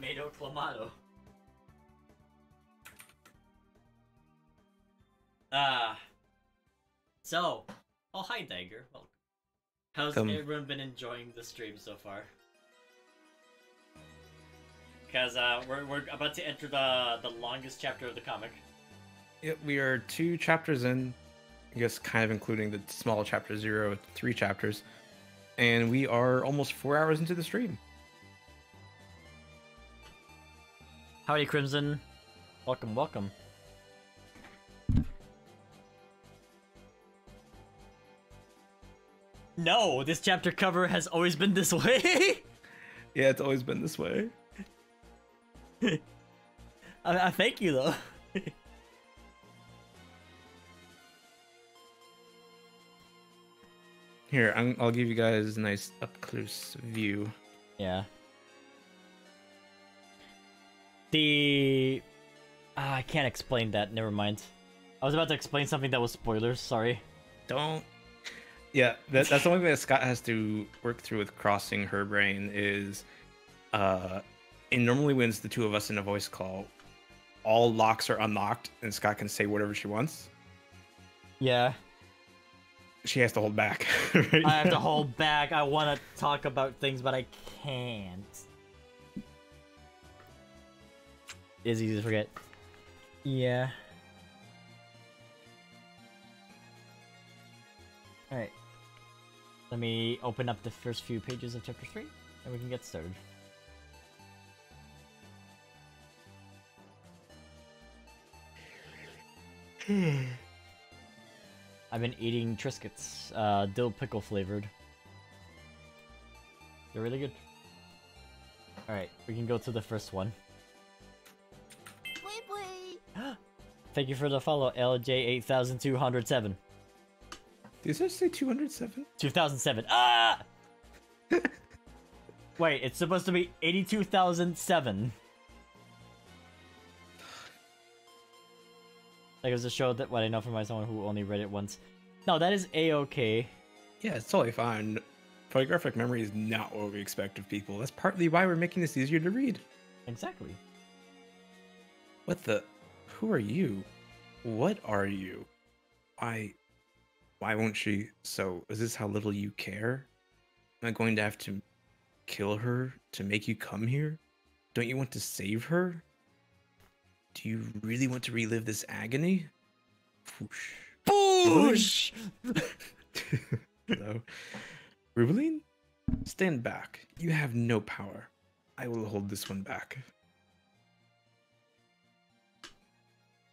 Clamato Clamato. So, oh hi Dagger, welcome. How's everyone been enjoying the stream so far? Because we're about to enter the longest chapter of the comic. Yep, we are 2 chapters in, I guess kind of including the small chapter 0, 3 chapters, and we are almost 4 hours into the stream. Howdy Crimson, welcome, welcome. No, this chapter cover has always been this way. Yeah, it's always been this way. I thank you though. Here, I'll give you guys a nice up close view. Yeah. The I can't explain that. Never mind. I was about to explain something that was spoilers. Sorry. Don't. Yeah, that's the only thing that Scott has to work through with crossing her brain is, and normally when it's the 2 of us in a voice call, all locks are unlocked and Scott can say whatever she wants. Yeah. She has to hold back. Right? I have to hold back. I want to talk about things, but I can't. It's easy to forget. Yeah. All right. Let me open up the first few pages of chapter 3, and we can get started. I've been eating Triscuits, dill pickle flavored. They're really good. All right, we can go to the first one. Thank you for the follow, LJ8207. Did I say 207? 2007. Ah! Wait, it's supposed to be 82,007. Like it was a show that what I know from my someone who only read it once. No, that is a-okay. Yeah, it's totally fine. Photographic memory is not what we expect of people. That's partly why we're making this easier to read. Exactly. What the? Who are you? What are you? Why won't she? So, is this how little you care? Am I going to have to kill her to make you come here? Don't you want to save her? Do you really want to relive this agony? Boosh! Boosh! Hello? Rubaline? Stand back. You have no power. I will hold this one back.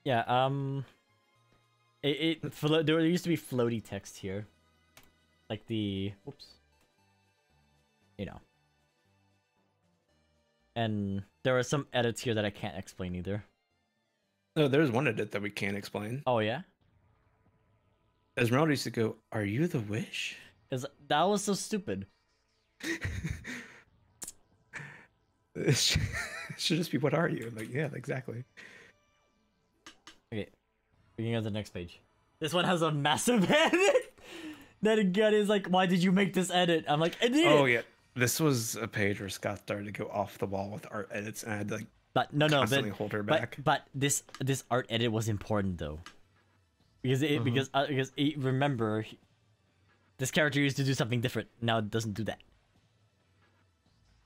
Yeah, there used to be floaty text here. Like the... Oops. You know. And there are some edits here that I can't explain either. No, there's one edit that we can't explain. Oh, yeah? Esmeralda used to go, "Are you the wish?" That was so stupid. It should just be, "What are you?" Like, yeah, exactly. Okay. We can go to the next page. This one has a massive edit! That again is like, "Why did you make this edit?" I'm like, "I did!" Oh, yeah. This was a page where Scott started to go off the wall with art edits, and I had to, like, constantly hold her back. But this art edit was important though, because it remember, this character used to do something different. Now it doesn't do that.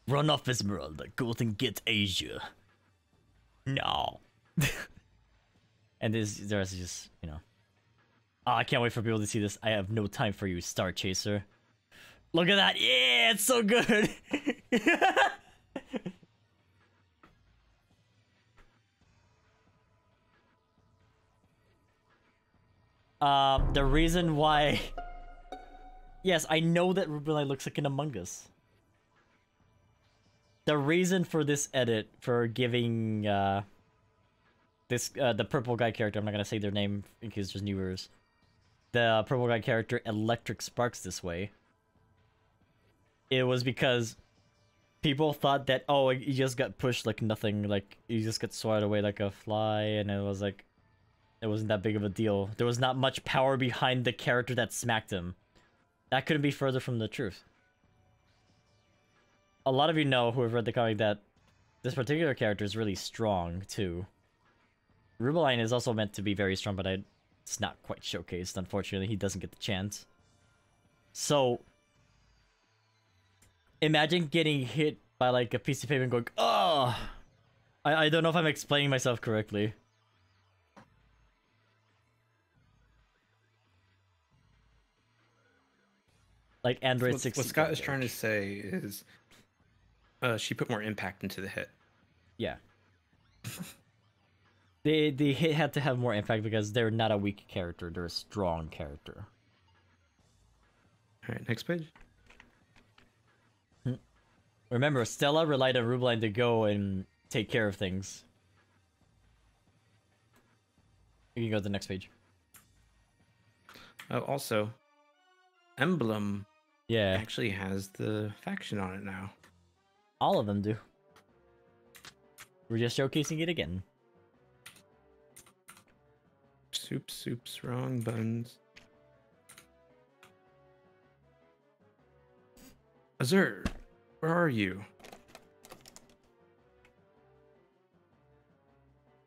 "Run off, Esmeralda. Go and get Azure." No. And there's just, you know. Oh, I can't wait for people to see this. "I have no time for you, Star Chaser." Look at that! Yeah, it's so good. The reason why. Yes, I know that Rubaline looks like an Among Us. The reason for this edit for giving the purple guy character. I'm not gonna say their name in case there's new viewers. The purple guy character electric sparks this way. It was because people thought that, oh, you just got pushed like nothing, like you just got swatted away like a fly, and it was like, it wasn't that big of a deal. There was not much power behind the character that smacked him. That couldn't be further from the truth. A lot of you know who have read the comic that This particular character is really strong, too. Rubaline is also meant to be very strong, but it's not quite showcased, unfortunately. He doesn't get the chance. So... imagine getting hit by, like, a piece of paper and going, oh! I don't know if I'm explaining myself correctly. Like Android 60. What Scott is trying to say is... she put more impact into the hit. Yeah. The hit had to have more impact because they're not a weak character, they're a strong character. Alright, next page. Remember, Stella relied on Rubaline to go and take care of things. You can go to the next page. Oh, also, Emblem actually has the faction on it now. All of them do. We're just showcasing it again. Soup's wrong buns. Azure, where are you?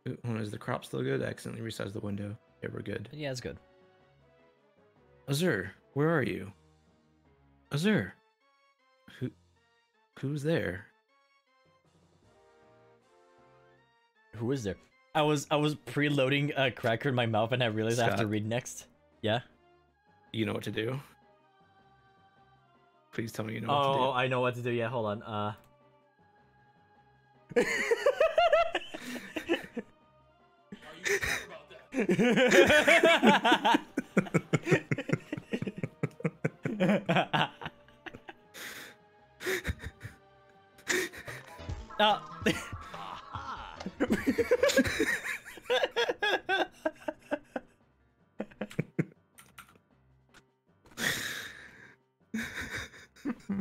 Is the crop still good? I accidentally resized the window. Yeah, we're good. Yeah, it's good. Azure, where are you? Azure. Who's there? Who is there? I was preloading a cracker in my mouth and I realized Scott, I have to read next. Yeah? You know what to do? Please tell me you know what to do. Oh, I know what to do. Yeah, hold on. Are you sure about that?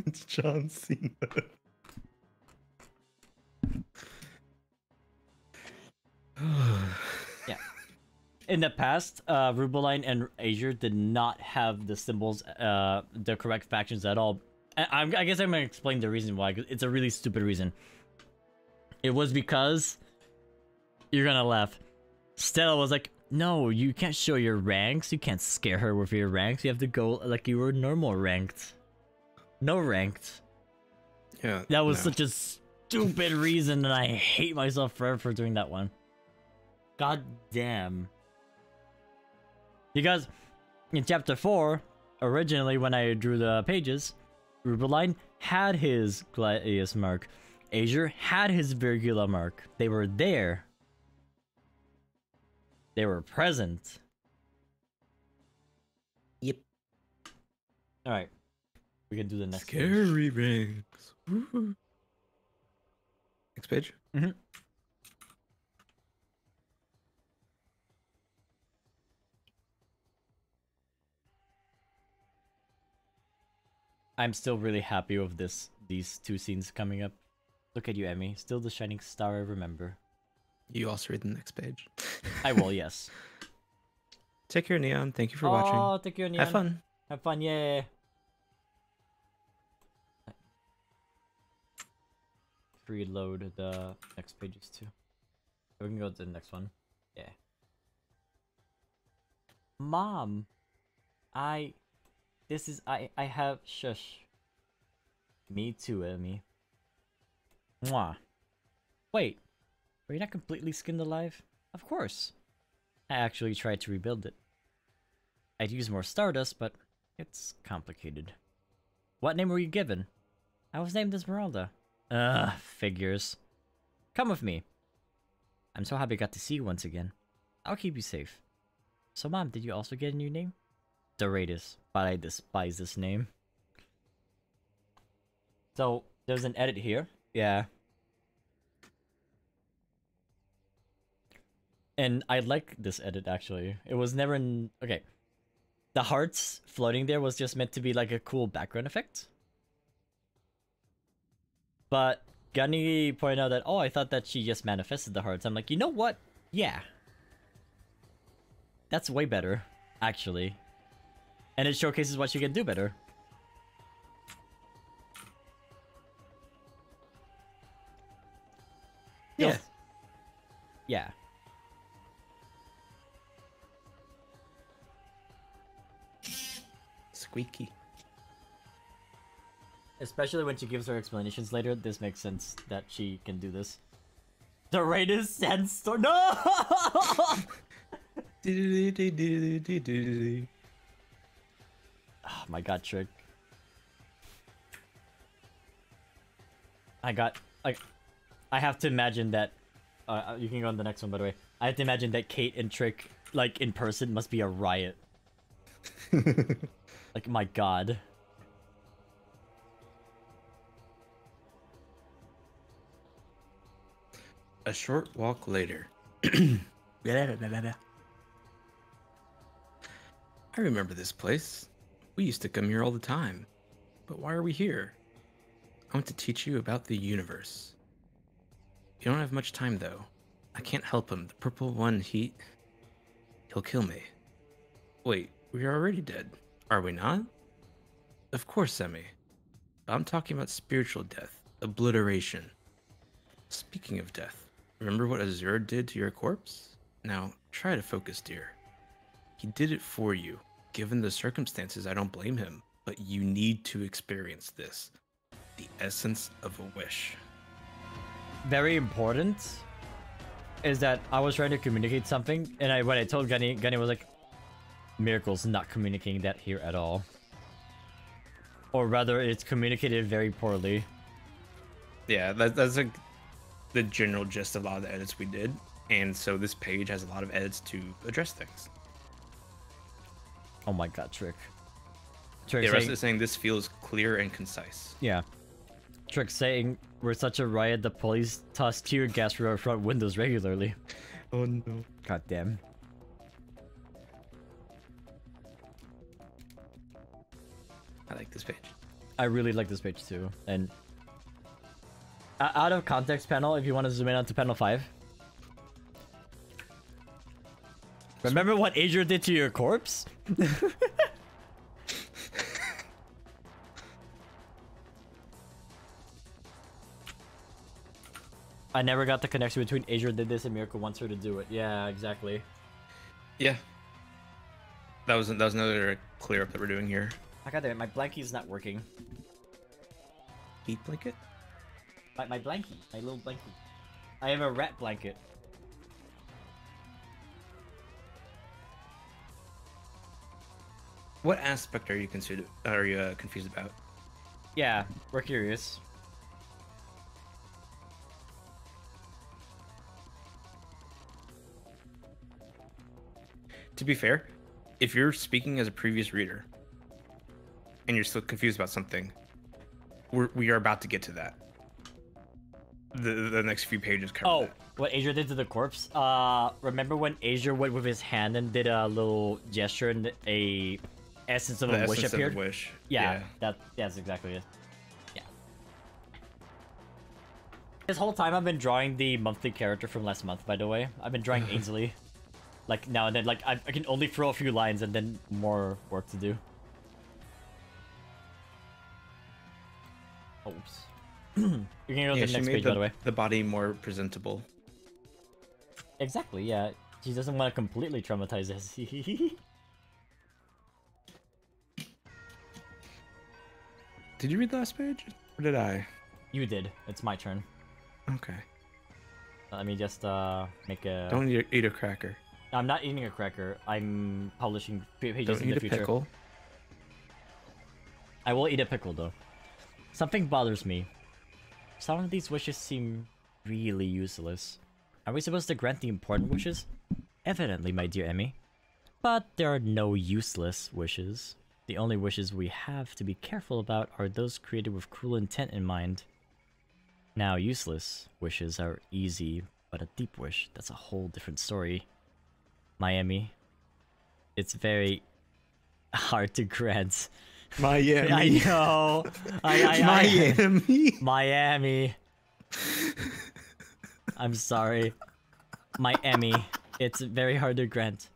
It's John Cena. Yeah. In the past, Rubaline and Azure did not have the symbols, the correct factions at all. I guess I'm gonna explain the reason why. It's a really stupid reason. It was because, you're gonna laugh, Stella was like, no, you can't show your ranks, you can't scare her with your ranks, you have to go like you were normal ranked. No ranked. Yeah. That was such a stupid reason and I hate myself forever for doing that one. God damn. Because in chapter 4, originally when I drew the pages, Rubaline had his Gladius mark. Azure had his Virgula mark. They were there. They were present. Yep. Alright. We can do the next Scary page. Rings. Woo. Next page? Mm-hmm. I'm still really happy with these two scenes coming up. Look at you, Emmy. Still the shining star I remember. You also read the next page. I will, yes. Take care, Neon. Thank you for watching. Oh, take care, Neon. Have fun. Have fun, yeah. Reload the next pages too. We can go to the next one. Yeah. Mom, I have shush. Me too, Emmy. Mwah. Wait, were you not completely skinned alive? Of course. I actually tried to rebuild it. I'd use more stardust, but it's complicated. What name were you given? I was named Esmeralda. Ugh, figures. Come with me. I'm so happy I got to see you once again. I'll keep you safe. So Mom, did you also get a new name? Doradus, but I despise this name. So, there's an edit here. Yeah. And I like this edit, actually. It was never in... okay. The hearts floating there was just meant to be like a cool background effect. But Gunny pointed out that, oh, I thought that she just manifested the hearts. I'm like, you know what? Yeah. That's way better, actually. And it showcases what she can do better. Yeah. Yeah. Squeaky. Especially when she gives her explanations later, this makes sense that she can do this. The rain is sandstorm. No! Oh my god, Trick. I got... I have to imagine that... you can go on the next one, by the way. I have to imagine that Kate and Trick, like, in person, must be a riot. Like, my god. A short walk later. I remember this place. We used to come here all the time. But why are we here? I want to teach you about the universe. You don't have much time, though. I can't help him. The purple one, he'll kill me. Wait, we're already dead. Are we not? Of course, Emmy. But I'm talking about spiritual death. Obliteration. Speaking of death, remember what Azure did to your corpse? Now, try to focus, dear. He did it for you. Given the circumstances, I don't blame him. But you need to experience this. The essence of a wish. Very important is that I was trying to communicate something, and when I told Gunny, Gunny was like, Miracle's not communicating that here at all. Or rather, it's communicated very poorly. Yeah, that's like the general gist of a lot of the edits we did, and so this page has a lot of edits to address things. Oh my god, Trick. Trick, yeah, Russet is saying this feels clear and concise. Yeah. Trick saying, we're such a riot, the police toss tear gas through our front windows regularly. Oh no. God damn. I like this page. I really like this page too. And out of context panel, if you want to zoom in onto panel 5. Remember what Azure did to your corpse? I never got the connection between Azure did this and Miracle wants her to do it. Yeah, exactly. Yeah. That was another clear up that we're doing here. I got it. My blankie's not working. Heat blanket? My blankie. My little blankie. I have a rat blanket. What aspect are you confused about? Yeah, we're curious. To be fair, if you're speaking as a previous reader and you're still confused about something, we are about to get to that. The next few pages cover that. What Azure did to the corpse? Remember when Azure went with his hand and did a little gesture and a essence of a wish appeared? Of a wish. Yeah, that's exactly it. Yeah. This whole time I've been drawing the monthly character from last month, by the way. I've been drawing Ainsley. Like, now and then, like, I can only throw a few lines and then more work to do. Oops. You can go to the next page, by the way. The body more presentable. Exactly, yeah. She doesn't want to completely traumatize us. Did you read the last page? Or did I? You did. It's my turn. Okay. Let me just, make a... Don't eat a cracker. I'm not eating a cracker. I'm publishing pages in the future. Don't eat a pickle. I will eat a pickle, though. Something bothers me. Some of these wishes seem really useless. Are we supposed to grant the important wishes? Evidently, my dear Emmy. But there are no useless wishes. The only wishes we have to be careful about are those created with cruel intent in mind. Now, useless wishes are easy, but a deep wish, that's a whole different story. Miami. It's very hard to grant. Miami. I know. Miami. Miami. I'm sorry. Miami. It's very hard to grant.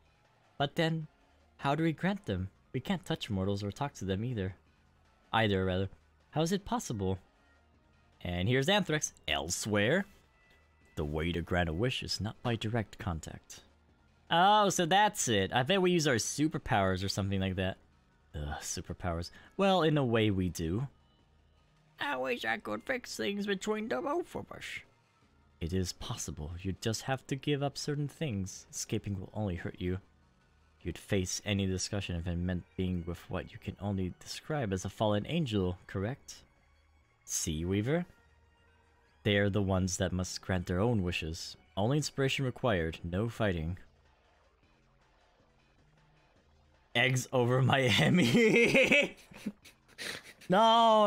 But then, how do we grant them? We can't touch mortals or talk to them either. Either, rather. How is it possible? And here's Anthrax. Elsewhere. The way to grant a wish is not by direct contact. Oh, so that's it. I bet we use our superpowers or something like that. Ugh, superpowers. Well, in a way we do. I wish I could fix things between the both of us. It is possible. You'd just have to give up certain things. Escaping will only hurt you. You'd face any discussion if it meant being with what you can only describe as a fallen angel, correct? See, Weaver? They are the ones that must grant their own wishes. Only inspiration required, no fighting. Eggs over my Emmy! No,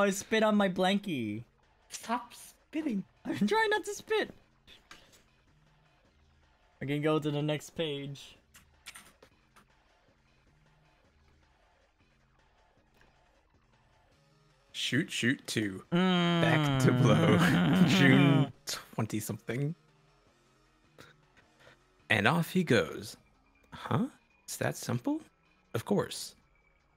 I spit on my blankie! Stop spitting! I'm trying not to spit! I can go to the next page. Shoot 2. Back to blow. June 20 something. And off he goes. Huh? It's that simple? Of course.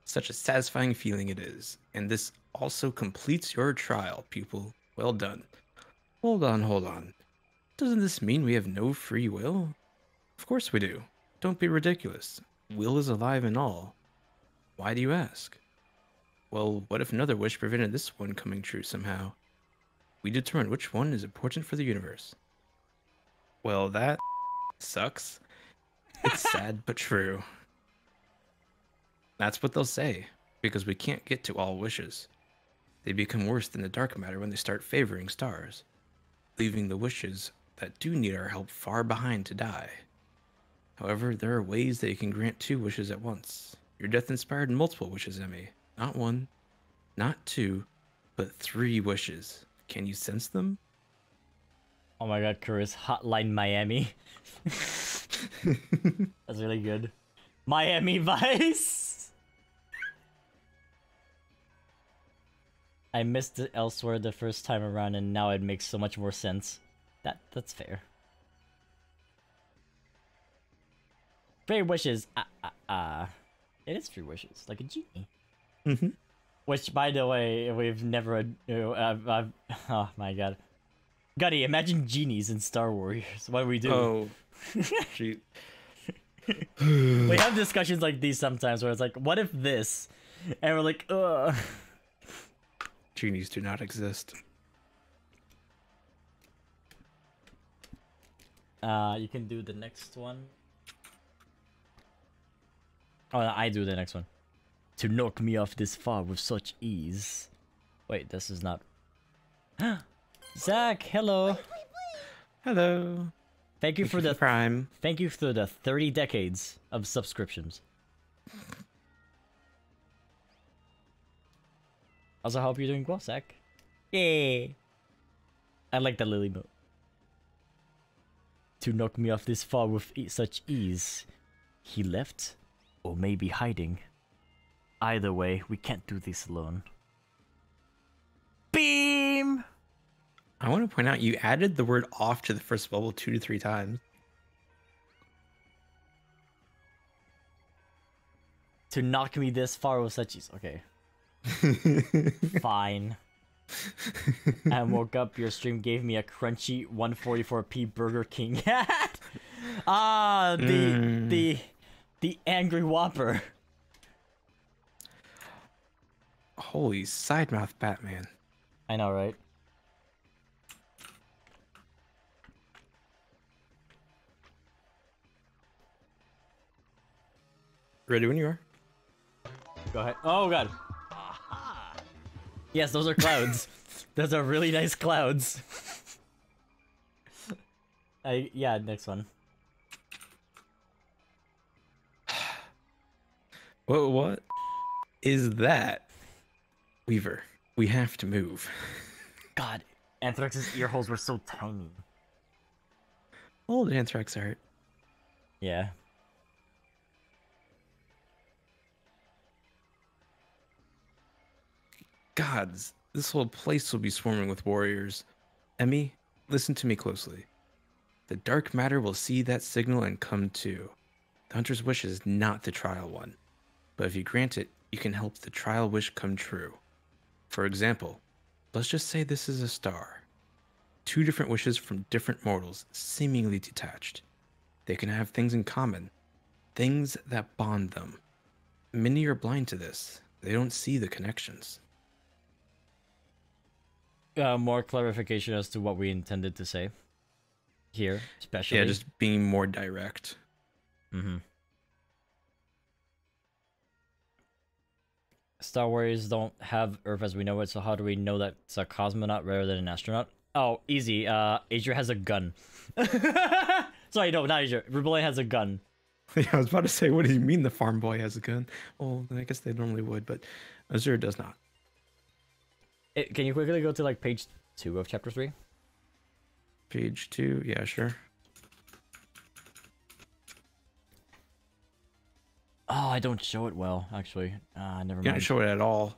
Such a satisfying feeling it is. And this also completes your trial, pupil. Well done. Hold on. Doesn't this mean we have no free will? Of course we do. Don't be ridiculous. Will is alive and all. Why do you ask? Well, what if another wish prevented this one coming true somehow? We determine which one is important for the universe. Well, that sucks. It's sad but true. That's what they'll say, because we can't get to all wishes. They become worse than the dark matter when they start favoring stars, leaving the wishes that do need our help far behind to die. However, there are ways that you can grant 2 wishes at once. Your death inspired multiple wishes, Emmy. Not 1, not 2, but 3 wishes. Can you sense them? Oh my god, Chris, Hotline Miami. That's really good. Miami Vice! I missed it elsewhere the first time around and now it makes so much more sense. That's fair. 3 wishes, It is 3 wishes, like a genie. Mm-hmm. Which, by the way, we've never. Oh my god, Gunny! Imagine genies in Star Warriors. What do we do? Oh, shoot. We have discussions like these sometimes, where it's like, "What if this?" and we're like, "Ugh." Genies do not exist. You can do the next one. Oh, no, I do the next one. To knock me off this far with such ease. Wait, this is not... Zach, hello! Hello! Thank you for the Prime. Thank you for the 30 decades of subscriptions. Also, I hope you're doing well, Zach. Yay! I like that lily note. To knock me off this far with such ease. He left? Or maybe hiding? Either way, we can't do this alone. Beam! I want to point out you added the word off to the first bubble 2 to 3 times. To knock me this far with such ease. Okay. Fine. I woke up, your stream gave me a crunchy 144p Burger King. The Angry Whopper. Holy sidemouth Batman. I know, right? Ready when you are. Go ahead. Oh god. Aha. Yes, those are clouds. Those are really nice clouds. Yeah, next one. What is that? Weaver, we have to move. God, Anthrax's ear holes were so tiny. Old Anthrax art. Yeah. Gods, this whole place will be swarming with warriors. Emmy, listen to me closely. The dark matter will see that signal and come too. The hunter's wish is not the trial one, but if you grant it, you can help the trial wish come true. For example, let's just say this is a star. two different wishes from different mortals, seemingly detached. They can have things in common, things that bond them. Many are blind to this. They don't see the connections. More clarification as to what we intended to say here, especially. Yeah, just being more direct. Mm-hmm. Star Warriors don't have Earth as we know it, so how do we know that it's a cosmonaut rather than an astronaut? Oh, easy. Azure has a gun. Sorry, no, not Azure. Rubaline has a gun. Yeah, I was about to say, what do you mean the farm boy has a gun? Well, I guess they normally would, but Azure does not. Can you quickly go to like page 2 of chapter 3? Page 2, yeah, sure. Oh, I don't show it well, actually. Never mind. You don't show it at all.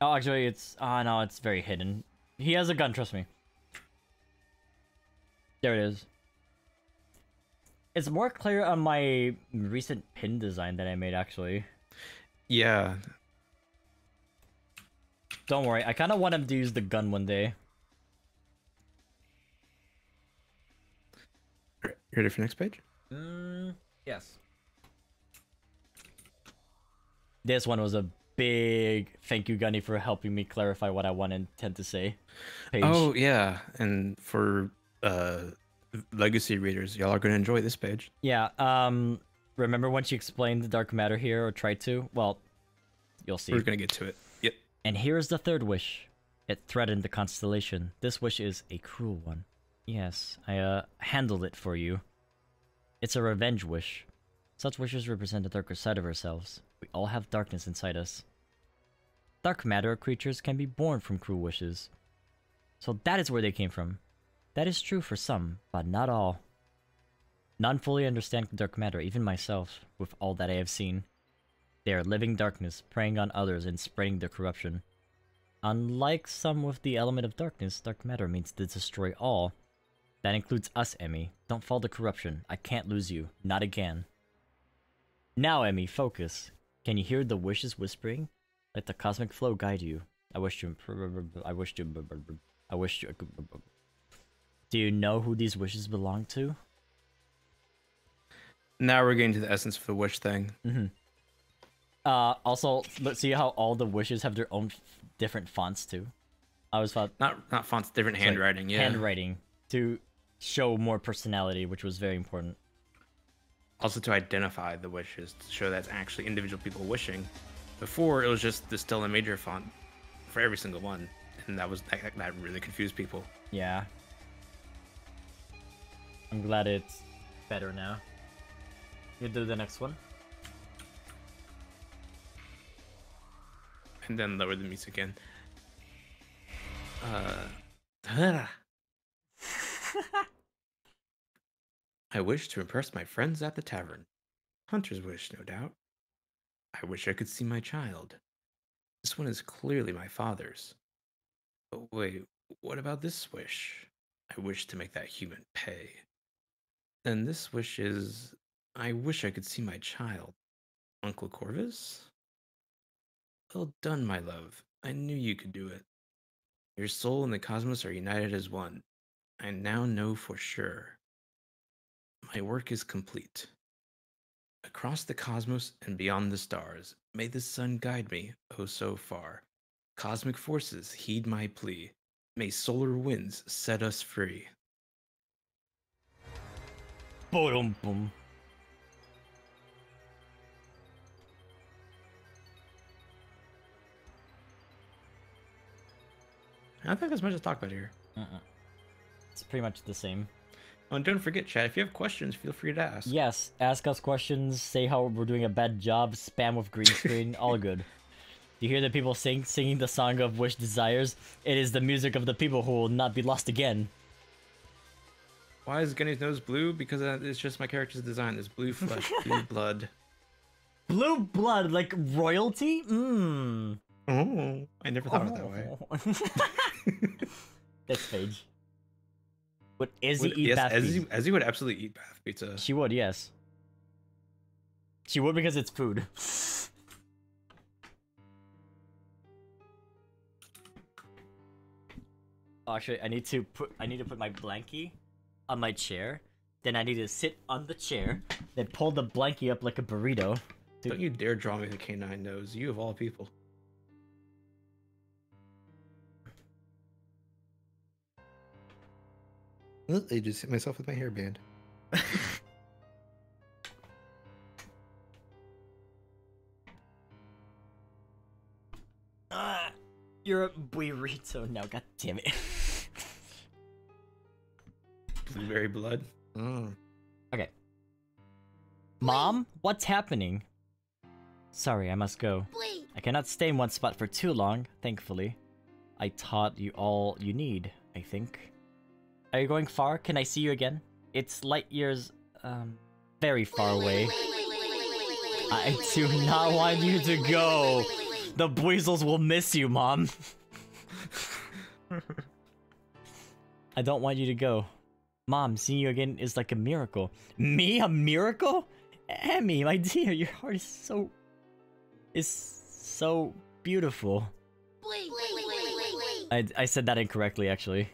Oh, actually, it's... no, it's very hidden. He has a gun, trust me. There it is. It's more clear on my recent pin design that I made, actually. Yeah. Don't worry, I kind of want him to use the gun one day. All right, you ready for next page? Yes. This one was a big thank you, Gunny, for helping me clarify what I want and intend to say. Page. Oh, yeah. And for legacy readers, y'all are going to enjoy this page. Yeah. Remember when she explained the dark matter here or tried to? Well, you'll see. We're going to get to it. Yep. And here is the third wish. It threatened the constellation. This wish is a cruel one. Yes, I handled it for you. It's a revenge wish. Such wishes represent the darker side of ourselves. We all have darkness inside us. Dark matter creatures can be born from cruel wishes. So that is where they came from. That is true for some, but not all. None fully understand dark matter, even myself, with all that I have seen. They are living darkness, preying on others and spreading their corruption. Unlike some with the element of darkness, dark matter means to destroy all. That includes us, Emmy. Don't fall to corruption. I can't lose you. Not again. Now, Emmy, focus. Can you hear the wishes whispering? Let the cosmic flow guide you. I wish to... Do you know who these wishes belong to? Now we're getting to the essence of the wish thing. Mm-hmm. Also, let's see how all the wishes have their own different fonts, too. I was thought... Not fonts, different handwriting, like, yeah. Handwriting, to show more personality, which was very important. Also to identify the wishes, to show that's actually individual people wishing. Before, it was just the Stella Major font for every single one, and that really confused people. Yeah. I'm glad it's better now. You do the next one. And then lower the music again. I wish to impress my friends at the tavern. Hunter's wish, no doubt. I wish I could see my child. This one is clearly my father's. But wait, what about this wish? I wish to make that human pay. Then this wish is... I wish I could see my child. Uncle Corvus? Well done, my love. I knew you could do it. Your soul and the cosmos are united as one. I now know for sure. My work is complete. Across the cosmos and beyond the stars, may the sun guide me, oh so far. Cosmic forces, heed my plea. May solar winds set us free. Boom, boom. I don't think there's much to talk about here. It's pretty much the same. Oh, and don't forget, chat, if you have questions, feel free to ask. Yes, ask us questions, say how we're doing a bad job, spam with green screen, all good. You hear the people singing the song of wish desires? It is the music of the people who will not be lost again. Why is Gunny's nose blue? Because it's just my character's design. There's blue flesh, blue blood. Blue blood, like royalty? Mmm. Oh, I never thought of it that way. This page. Would Izzy eat bath pizza? Izzy would absolutely eat bath pizza. She would, yes. She would because it's food. Actually, I need to put my blankie on my chair. Then I need to sit on the chair. Then pull the blankie up like a burrito. Dude. Don't you dare draw me the canine nose. You of all people. I just hit myself with my hairband. You're a burrito now, god damn it. Blueberry blood. Mm. Okay. Mom, what's happening? Sorry, I must go. Please. I cannot stay in one spot for too long, thankfully. I taught you all you need, I think. Are you going far? Can I see you again? It's light years, very far away. I do not want you to go. The Buizels will miss you, Mom. I don't want you to go. Mom, seeing you again is like a miracle. Me? A miracle? Emmy, my dear, your heart is so beautiful. I said that incorrectly, actually.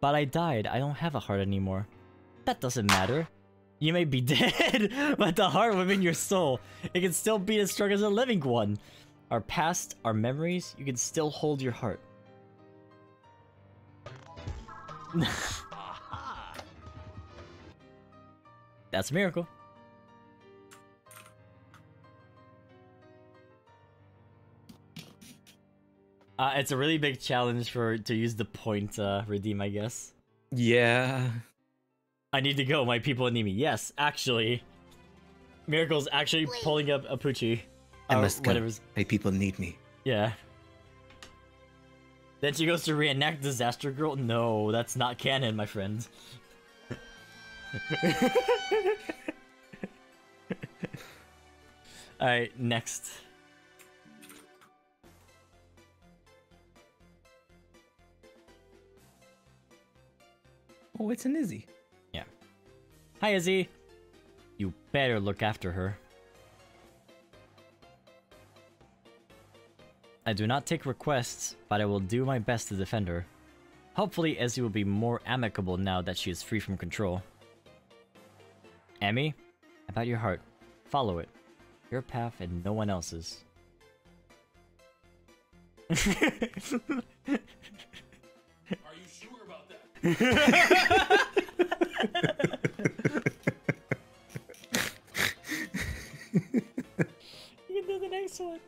But I died. I don't have a heart anymore. That doesn't matter. You may be dead, but the heart within your soul, it can still be as strong as a living one. Our past, our memories, you can still hold your heart. That's a miracle. It's a really big challenge to use the point redeem, I guess. Yeah. I need to go, my people need me. Yes, actually. Miracle's actually pulling up a Poochie. I must go. My people need me. Yeah. Then she goes to reenact Disaster Girl? No, that's not canon, my friend. Alright, next. Oh, it's an Izzy. Hi, Izzy! You better look after her. I do not take requests, but I will do my best to defend her. Hopefully, Izzy will be more amicable now that she is free from control. Emmy, about your heart. Follow it. Your path and no one else's. Are you sure about that? You can do the next one.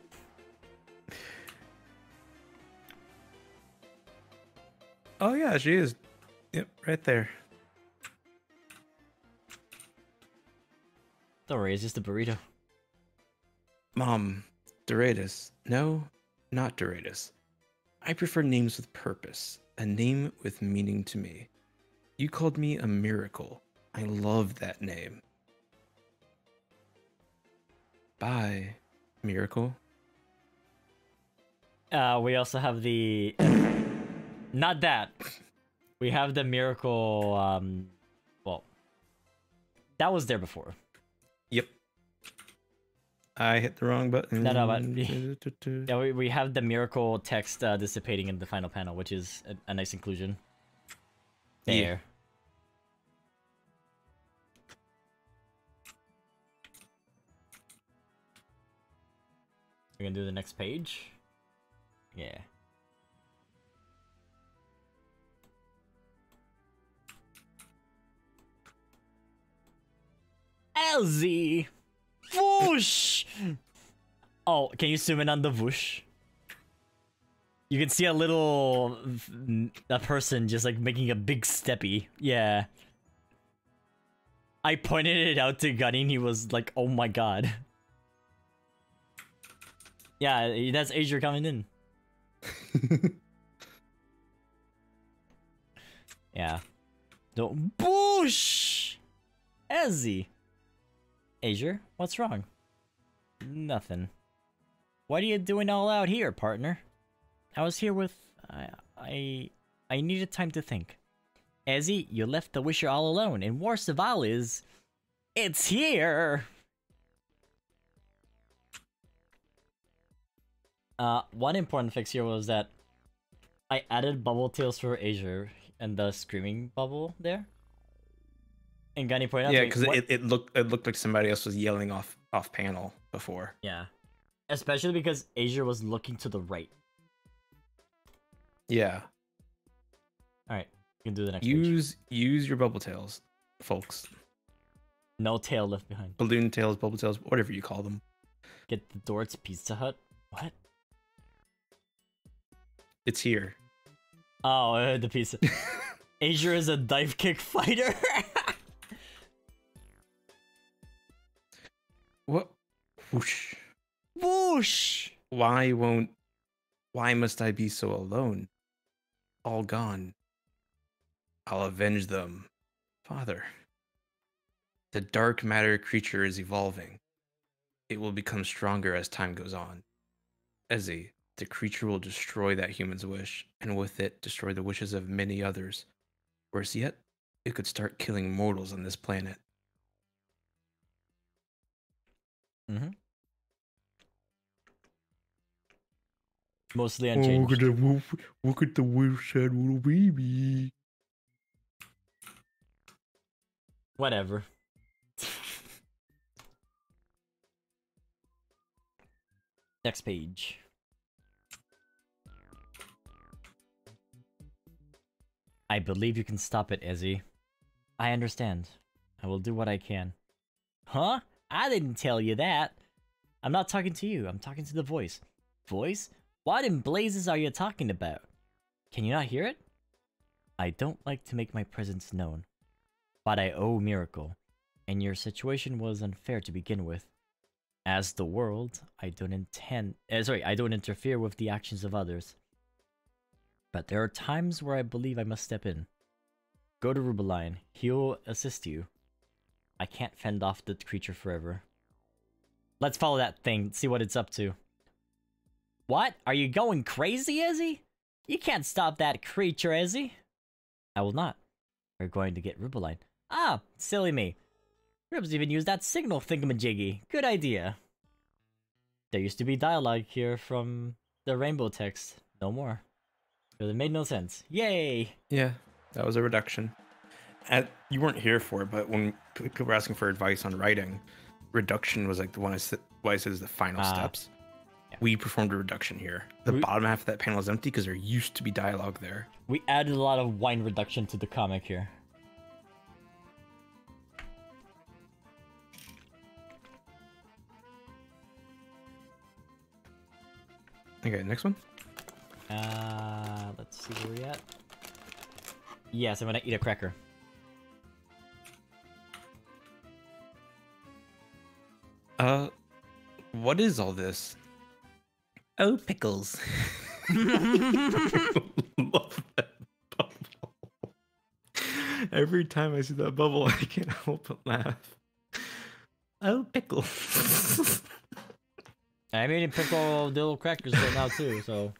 Oh yeah, she is. Yep, right there. Don't worry, it's just a burrito. Mom, Doradus. No, not Doradus. I prefer names with purpose. A name with meaning to me. You called me a miracle. I love that name. Bye, Miracle. We also have the... Not that. We have the Miracle, well... That was there before. Yep. I hit the wrong button. No, but... Yeah, we have the Miracle text dissipating in the final panel, which is a nice inclusion. There. Yeah. We're gonna do the next page. Yeah. Elsie! Whoosh! Oh, can you zoom in on the whoosh? You can see a little... a person just like making a big steppy. Yeah. I pointed it out to Gunny and he was like, oh my god. Yeah, that's Azure coming in. Yeah. Don't boosh! Ezzy! Azure, what's wrong? Nothing. What are you doing all out here, partner? I was here with... I needed time to think. Ezzy, you left the Wisher all alone, and worst of all is... It's here! One important fix here was that I added bubble tails for Azure and the screaming bubble there. And Gunny pointed out, yeah, because it looked like somebody else was yelling off panel before. Yeah, especially because Azure was looking to the right. Yeah. All right, you can do the next. Use your bubble tails, folks. No tail left behind. Balloon tails, bubble tails, whatever you call them. Get the door to Pizza Hut. What? It's here. Oh, I heard the pizza. Azure is a dive kick fighter. What? Whoosh. Whoosh. Why must I be so alone? All gone. I'll avenge them. Father. The dark matter creature is evolving. It will become stronger as time goes on. Izzy, the creature will destroy that human's wish, and with it, destroy the wishes of many others. Worse yet, it could start killing mortals on this planet. Mm-hmm. Mostly unchanged. Oh, look at the wolf sad little baby. Whatever. Next page. I believe you can stop it, Izzy. I understand. I will do what I can. Huh? I didn't tell you that. I'm not talking to you. I'm talking to the voice. Voice? What in blazes are you talking about? Can you not hear it? I don't like to make my presence known, but I owe Miracle, and your situation was unfair to begin with. As the world, I don't interfere with the actions of others. But there are times where I believe I must step in. Go to Rubaline. He'll assist you. I can't fend off the creature forever. Let's follow that thing, see what it's up to. What? Are you going crazy, Izzy? You can't stop that creature, Izzy. I will not. We're going to get Rubaline. Ah, silly me. Ribs even used that signal thingamajiggy. Good idea. There used to be dialogue here from the rainbow text. No more. Because it made no sense. Yay! Yeah, that was a reduction. You weren't here for it, but when people were asking for advice on writing, reduction was like the one I said is the final steps. Yeah. We performed a reduction here. The bottom half of that panel is empty because there used to be dialogue there. We added a lot of wine reduction to the comic here. Okay, next one. Let's see where we're at. Yes, I'm gonna eat a cracker. What is all this? Oh, pickles. Love that bubble. Every time I see that bubble, I can't help but laugh. Oh, pickles. I'm eating pickle dill crackers right now too, so.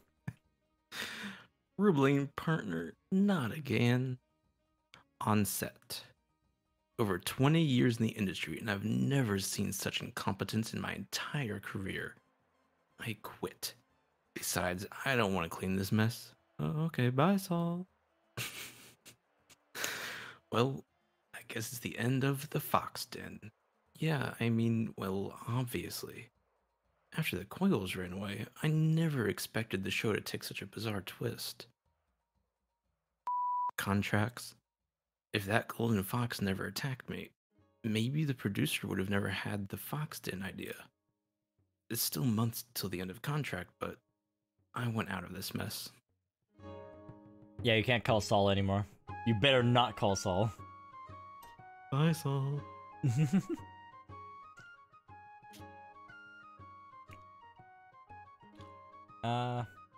Rubaline partner, not again. On set. Over 20 years in the industry, and I've never seen such incompetence in my entire career. I quit. Besides, I don't want to clean this mess. Oh, okay, bye, Saul. Well, I guess it's the end of the Fox Den. Yeah, I mean, well, obviously. After the coils ran away, I never expected the show to take such a bizarre twist. Contracts. If that golden fox never attacked me, maybe the producer would have never had the Fox Den idea. It's still months till the end of contract, but I went out of this mess. Yeah, you can't call Saul anymore. You better not call Saul. Bye, Saul.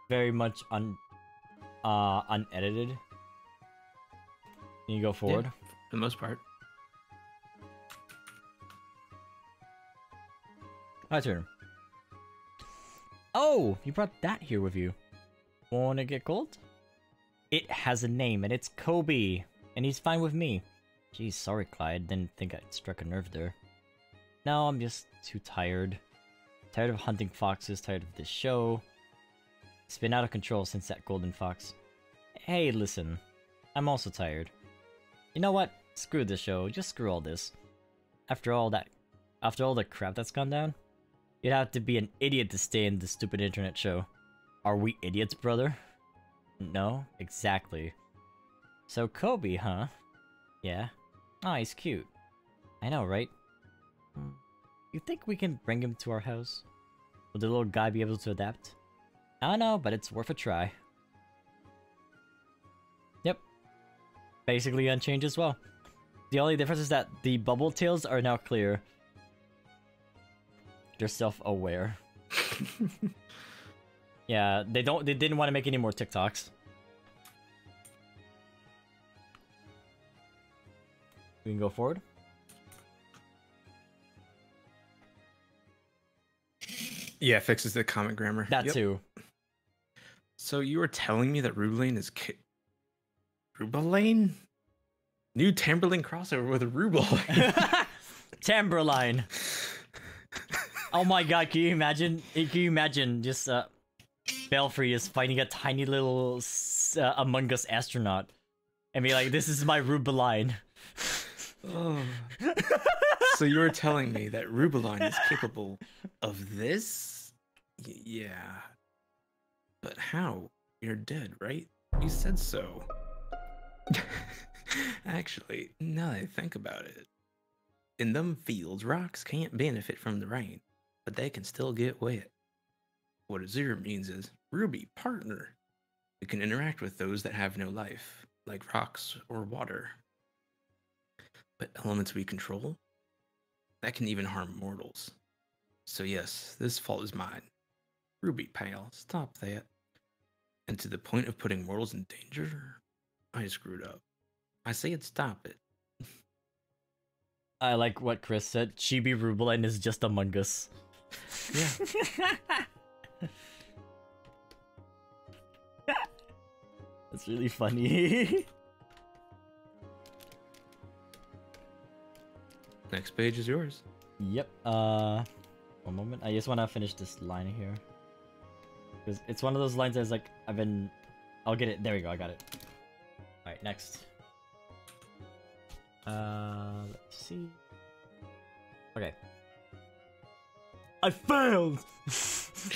Very much unedited. Can you go forward? Yeah, for the most part. My turn. Oh, you brought that here with you. Wanna get cold? It has a name, and it's Kobe, and he's fine with me. Geez, sorry, Clyde. Didn't think I struck a nerve there. No, I'm just too tired. Tired of hunting foxes. Tired of this show. It's been out of control since that golden fox. hey, listen, I'm also tired. You know what? Screw this show, just screw all this. After all the crap that's gone down, you'd have to be an idiot to stay in this stupid internet show. Are we idiots, brother? No, exactly. So Kobe, huh? Yeah. Ah, he's cute. I know, right? You think we can bring him to our house? Will the little guy be able to adapt? I don't know, but it's worth a try. Yep. Basically unchanged as well. The only difference is that the bubble tails are now clear. They're self-aware. Yeah, they didn't want to make any more TikToks. We can go forward. Yeah, fixes the comic grammar. That too. So you were telling me that Rubaline is Rubaline? New Tamburline crossover with a Rubaline. Tamburline. Oh my god, can you imagine? Can you imagine just Belfry is fighting a tiny little Among Us astronaut and be like, this is my Rubaline. Oh. So you were telling me that Rubaline is capable of this? Yeah. But how? You're dead, right? You said so. Actually, now that I think about it, in them fields, rocks can't benefit from the rain, but they can still get wet. What Azure means is, Ruby, partner. We can interact with those that have no life, like rocks or water. But elements we control? That can even harm mortals. So yes, this fault is mine. Ruby, pal, stop that. And to the point of putting mortals in danger? I screwed up. I say it, stop it. I like what Chris said. Chibi Rubaline is just Among Us. Yeah. That's really funny. Next page is yours. Yep. One moment. I just want to finish this line here. Because it's one of those lines that's like, I'll get it. There we go. I got it. Alright, next. Let's see. Okay. I failed! It's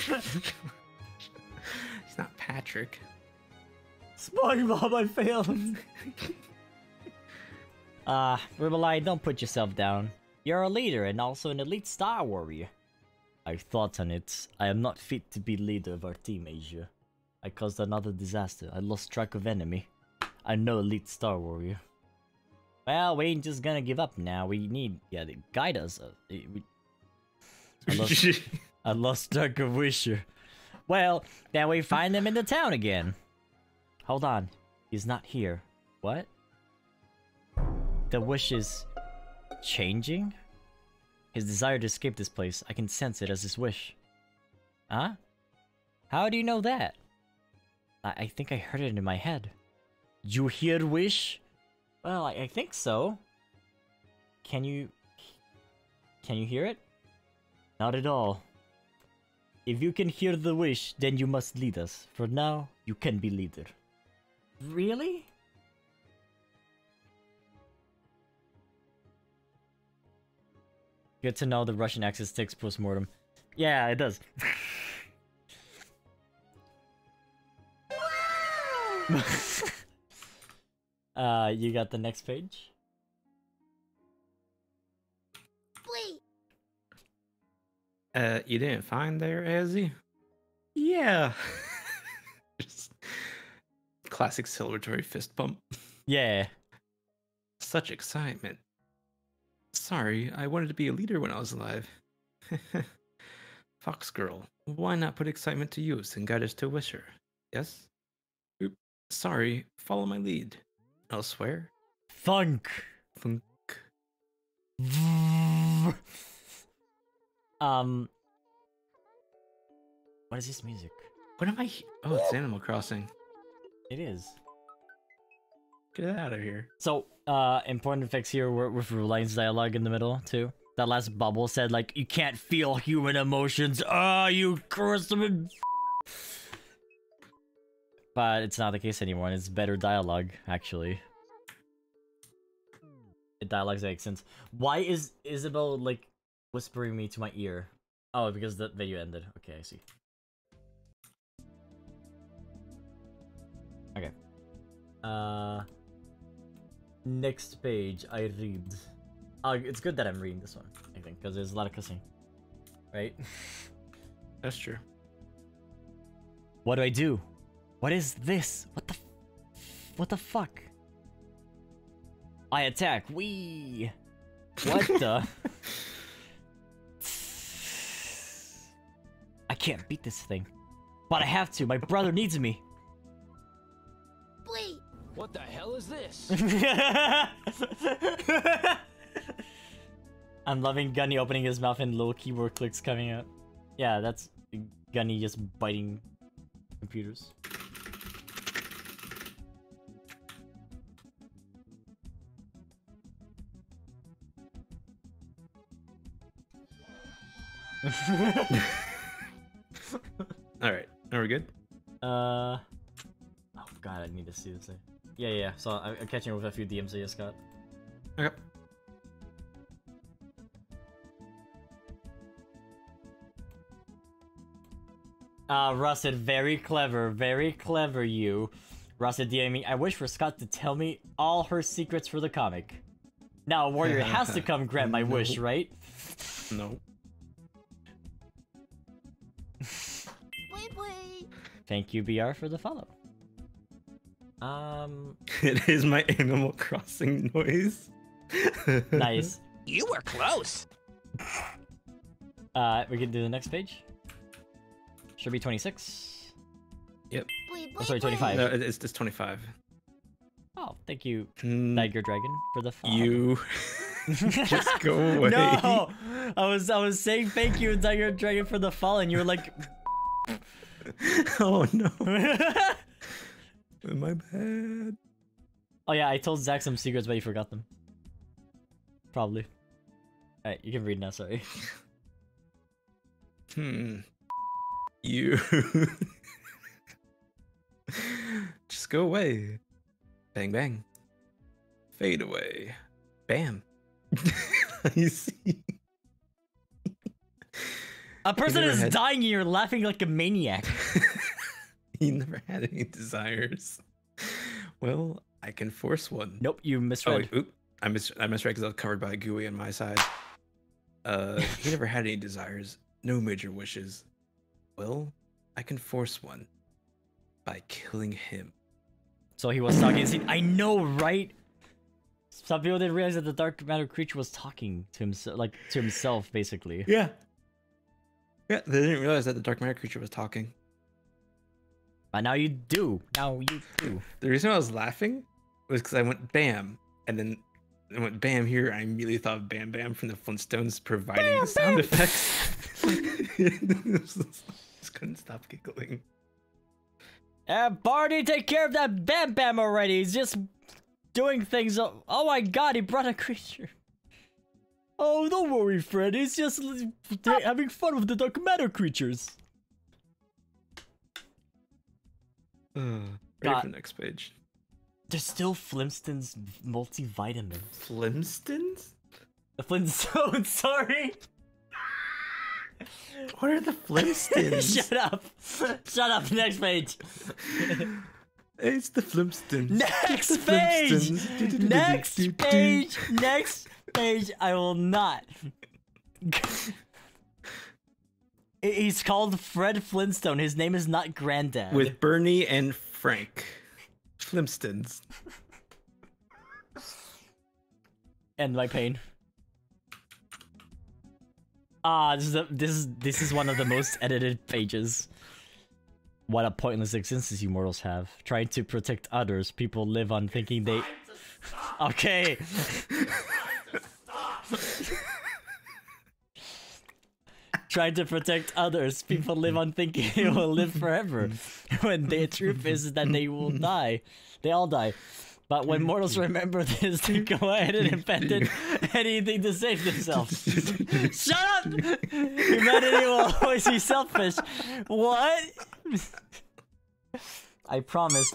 not Patrick. SpongeBob, I failed! Rubaline, don't put yourself down. You're a leader and also an elite Star Warrior. I've thought on it. I am not fit to be leader of our team, Azure. I caused another disaster. I lost track of enemy. I'm no elite Star Warrior. Well, we ain't just gonna give up now. We need, to guide us. I lost track of Wisher. Well, then we find them in the town again. Hold on. He's not here. What? The wish is changing? His desire to escape this place, I can sense it as his wish. Huh? How do you know that? I think I heard it in my head. You hear wish? Well, I think so. Can you hear it? Not at all. If you can hear the wish, then you must lead us. For now, you can be leader. Really? Good to know the Russian accent sticks post-mortem. Yeah, it does. You got the next page? Wait. You didn't find there, Izzy? Yeah. Just classic celebratory fist bump. Yeah. Such excitement. Sorry, I wanted to be a leader when I was alive. Fox girl, why not put excitement to use and guide us to Wisher? Yes? Oop. Sorry, follow my lead. I'll swear. Funk. Funk. What is this music? What am I? Oh, it's Animal Crossing. It is. Get out of here. So, important fix here with Rubaline's dialogue in the middle, too. That last bubble said, like, you can't feel human emotions. Ah, you cursed them. But it's not the case anymore, and it's better dialogue, actually. It dialogues make sense. Why is Isabel, like, whispering me to my ear? Oh, because the video ended. Okay, I see. Okay. Next page, I read. Oh, it's good that I'm reading this one, I think, because there's a lot of cussing. Right? That's true. What do? What is this? What the fuck? I attack. Wee. What the? I can't beat this thing, but I have to. My brother needs me. Wait. What the hell is this? I'm loving Gunny opening his mouth and little keyboard clicks coming out. Yeah, that's Gunny just biting computers. Alright, are we good? Oh god, I need to see this thing. Yeah, yeah, so I'm catching up with a few DMs I just got. Okay. Russet, very clever you. Russet DM me, I wish for Scott to tell me all her secrets for the comic. Now a warrior has to come grant my wish, right? No. Thank you, BR, for the follow. It is my Animal Crossing noise. Nice. You were close. We can do the next page. Should be 26. Yep. Oh, sorry, 25. No, it's 25. Oh, thank you, Tiger Dragon, for the follow. You. Just go away. No, I was saying thank you, Tiger Dragon, for the follow, and you were like. Oh no. My bad. Oh yeah, I told Zach some secrets, but he forgot them. Probably. Alright, you can read now, sorry. You. Just go away. Bang bang. Fade away. Bam. You see? A person is dying and you're laughing like a maniac. You never had any desires. Well, I can force one. Nope, you misread. Oh, oop. I misread because I was covered by GUI on my side. He never had any desires. No major wishes. Well, I can force one. By killing him. So he was talking. I know, right? Some people didn't realize that the dark matter creature was talking to himself, like to himself, basically. Yeah. Yeah, they didn't realize that the dark matter creature was talking. But now you do. Now you do. The reason I was laughing was because I went bam, and then I went bam here. I immediately thought of Bam Bam from the Flintstones providing bam, the sound effects. Just couldn't stop giggling. Barney, take care of that Bam Bam already. He's just doing things. Oh my god, he brought a creature. Oh, don't worry, Fred. It's just having fun with the dark matter creatures. Ready for the next page. There's still Flintstones multivitamin. Flintstones? The Flintstones, sorry. What are the Flintstones? Shut up. Shut up, next page. It's the Flintstones. Next page! Next page! Next page, I will not. He's called Fred Flintstone. His name is not Granddad. With Bernie and Frank. Flintstones. End my pain. Ah, this is one of the most edited pages. What a pointless existence you mortals have. Trying to protect others, people live on thinking they... Okay! Trying to protect others, people live on thinking they will live forever. When the truth is that they will die. They all die. But when mortals remember this, they go ahead and abandon anything to save themselves. Shut up! Humanity will always be selfish. What? I promised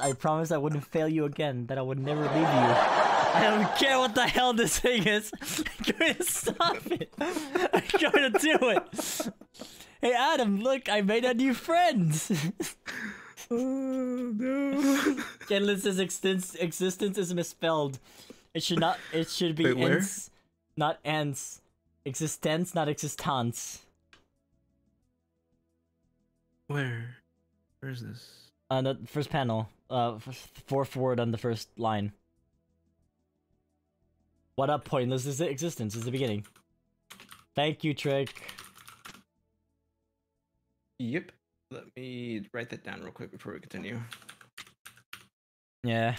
I wouldn't fail you again, that I would never leave you. I don't care what the hell this thing is. I'm going to stop it. I'm going to do it. Hey Adam, look, I made a new friend. Oh no. Kenliss's existence is misspelled. It should not, it should be ants, not ants. Existence, not existence. Where? Where is this? On the first panel. Fourth word on the first line. What up, pointless is the existence, is the beginning. Thank you, Trick. Yep. Let me write that down real quick before we continue. Yeah.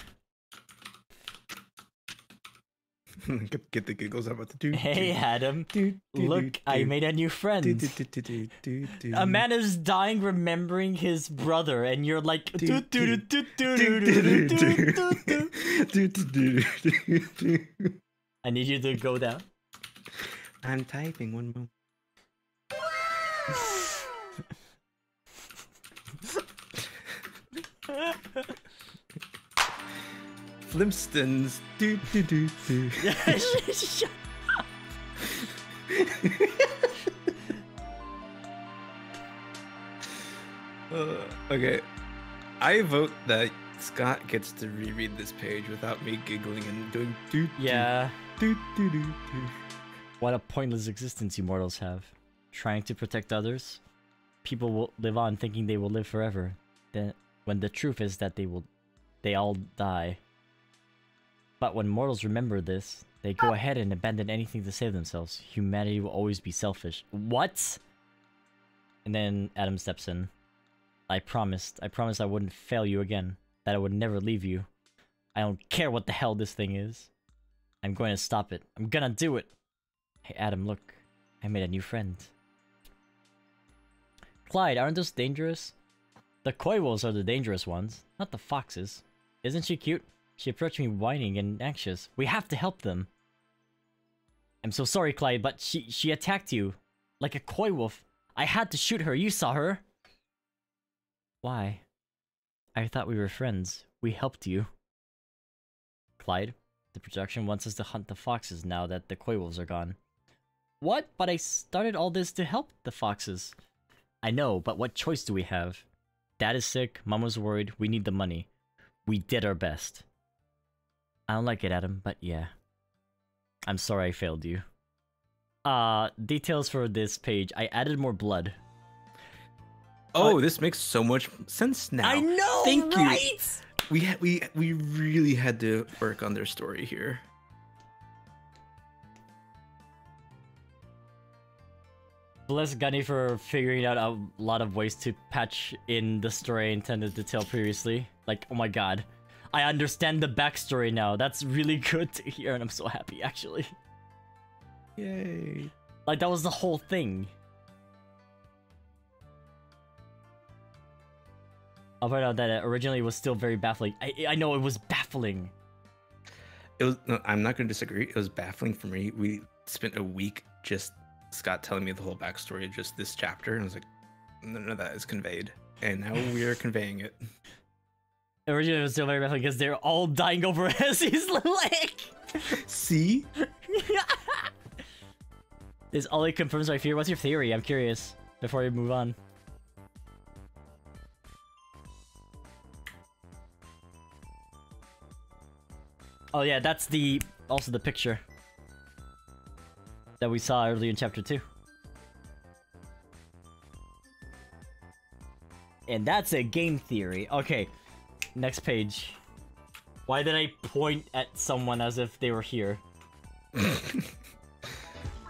Get the giggles about the dude. Hey Adam, look, I made a new friend. A man is dying remembering his brother, and you're like. I need you to go down. I'm typing one moment. Flimston's do. Shut up. Okay, I vote that Scott gets to reread this page without me giggling and doing do. What a pointless existence you mortals have. Trying to protect others, people will live on thinking they will live forever. Then, when the truth is that they all die. But when mortals remember this, they go ahead and abandon anything to save themselves. Humanity will always be selfish. What? And then Adam steps in. I promised I wouldn't fail you again. That I would never leave you. I don't care what the hell this thing is. I'm going to stop it. I'm gonna do it. Hey Adam, look. I made a new friend. Clyde, aren't those dangerous? The koiwolves are the dangerous ones, not the foxes. Isn't she cute? She approached me whining and anxious. We have to help them. I'm so sorry, Clyde, but she attacked you. Like a koi wolf. I had to shoot her. You saw her. Why? I thought we were friends. We helped you. Clyde, the projection wants us to hunt the foxes now that the koi wolves are gone. What? But I started all this to help the foxes. I know, but what choice do we have? Dad is sick. Mom was worried. We need the money. We did our best. I don't like it, Adam, but yeah. I'm sorry I failed you. Details for this page. I added more blood. Oh, this makes so much sense now. I know, thank you. We really had to work on their story here. Bless Gunny for figuring out a lot of ways to patch in the story I intended to tell previously. Like, oh my god. I understand the backstory now. That's really good to hear, and I'm so happy, actually. Yay. Like, that was the whole thing. I'll point out that originally it was still very baffling. I know, it was baffling. It was. No, I'm not going to disagree. It was baffling for me. We spent a week just Scott telling me the whole backstory of just this chapter, and I was like, none of that is conveyed. And now we are conveying it. Originally, it was still very baffling because they're all dying over Izzy's leg. See? This only confirms my fear. What's your theory? I'm curious. Before we move on. Oh yeah, that's the also the picture that we saw earlier in chapter 2. And that's a game theory. Okay. Next page. Why did I point at someone as if they were here?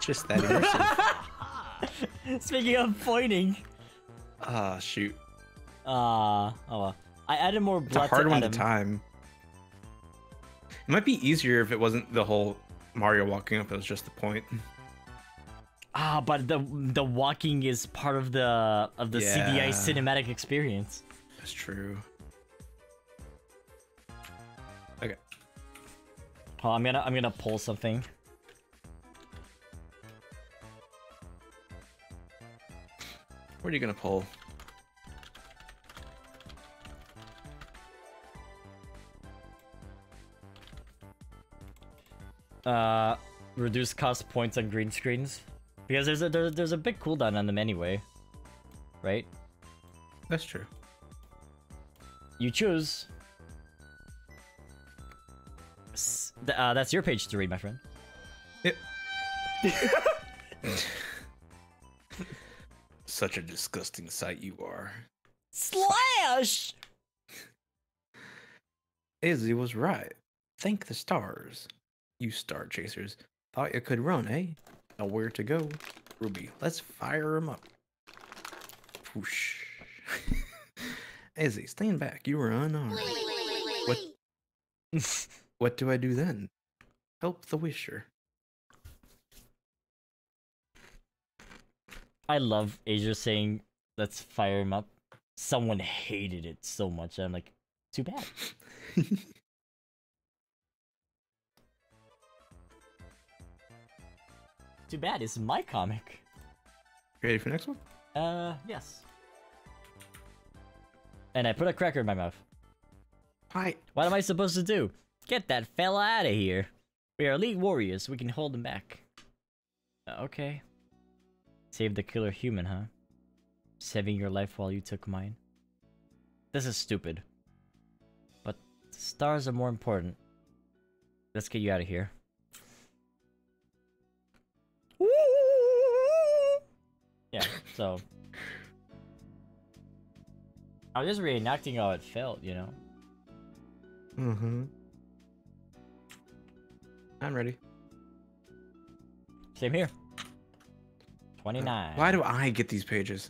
Just that immersive. Speaking of pointing. Ah, shoot. Oh well. I added more blood. It's a hard one to time. It might be easier if it wasn't the whole Mario walking up, it was just the point. Ah, but the walking is part of the CDI cinematic experience. That's true. Okay. Oh, I'm gonna pull something. What are you gonna pull? reduce cost points on green screens. Because there's a big cooldown on them anyway. Right? That's true. You choose. That's your page to read, my friend. Yep. Such a disgusting sight you are. Slash! Izzy was right. Thank the stars. You star chasers. Thought you could run, eh? Now where to go? Ruby, let's fire him up. Whoosh. Izzy, stand back. You were unarmed. What? What do I do then? Help the wisher. I love Azure saying, let's fire him up. Someone hated it so much. I'm like, too bad. Too bad, it's my comic. You ready for the next one? Yes. And I put a cracker in my mouth. Hi. What am I supposed to do? Get that fella out of here. We are elite warriors. We can hold him back. Okay. Save the killer human, huh? Saving your life while you took mine. This is stupid. But the stars are more important. Let's get you out of here. Yeah, so... I was just reenacting how it felt, you know? Mm-hmm. I'm ready. Same here. 29. Why do I get these pages?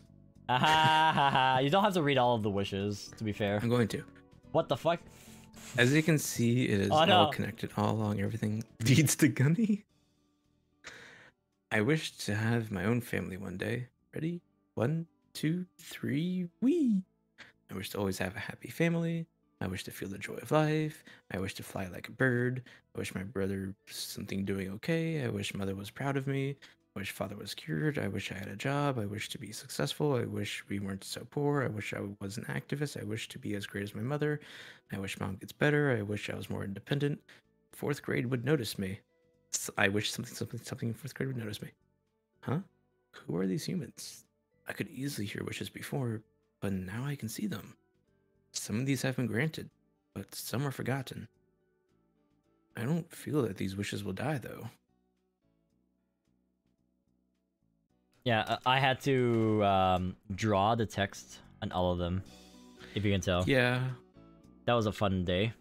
You don't have to read all of the wishes, to be fair. I'm going to. What the fuck? As you can see, it is all connected all along. Everything leads to Gunny. I wish to have my own family one day. Ready? 1, 2, 3, wee! I wish to always have a happy family. I wish to feel the joy of life. I wish to fly like a bird. I wish my brother something doing okay. I wish mother was proud of me. I wish father was cured. I wish I had a job. I wish to be successful. I wish we weren't so poor. I wish I was an activist. I wish to be as great as my mother. I wish mom gets better. I wish I was more independent. 4th grade would notice me. I wish something in 4th grade would notice me. Huh? Who are these humans? I could easily hear wishes before, but now I can see them. Some of these have been granted, but some are forgotten. I don't feel that these wishes will die, though. Yeah, I had to draw the text on all of them, if you can tell. Yeah. That was a fun day.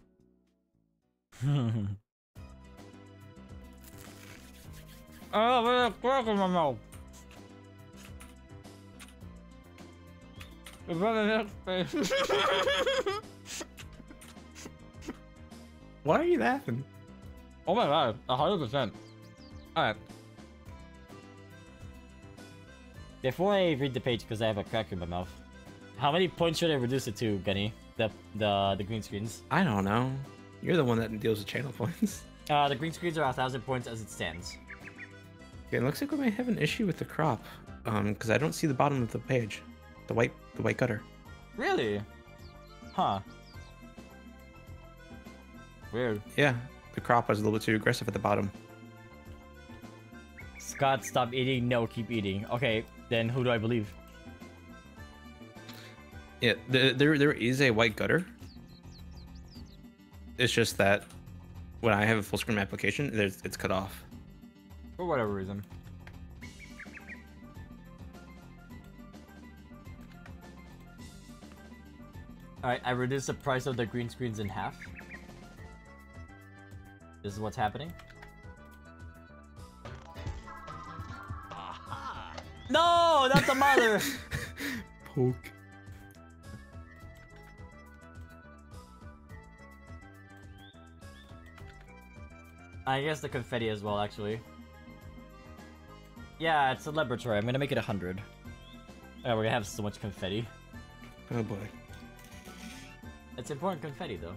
Oh, there's a crack in my mouth. Why are you laughing? Oh my god, 100%. Alright. Before I read the page, because I have a crack in my mouth, how many points should I reduce it to, Gunny? The green screens? I don't know. You're the one that deals with channel points. The green screens are 1,000 points as it stands. It looks like we might have an issue with the crop, because I don't see the bottom of the page, the white gutter. Really? Huh. Weird. Yeah, the crop was a little bit too aggressive at the bottom. Scott, stop eating. No, keep eating. Okay, then who do I believe? Yeah, there is a white gutter. It's just that when I have a full screen application, it's cut off. For whatever reason. Alright, I reduced the price of the green screens in half. This is what's happening. Aha! No! Not the mother! Poke. I guess the confetti as well, actually. Yeah, it's a laboratory. I'm gonna make it 100. Oh, we're gonna have so much confetti. Oh boy. It's important confetti, though.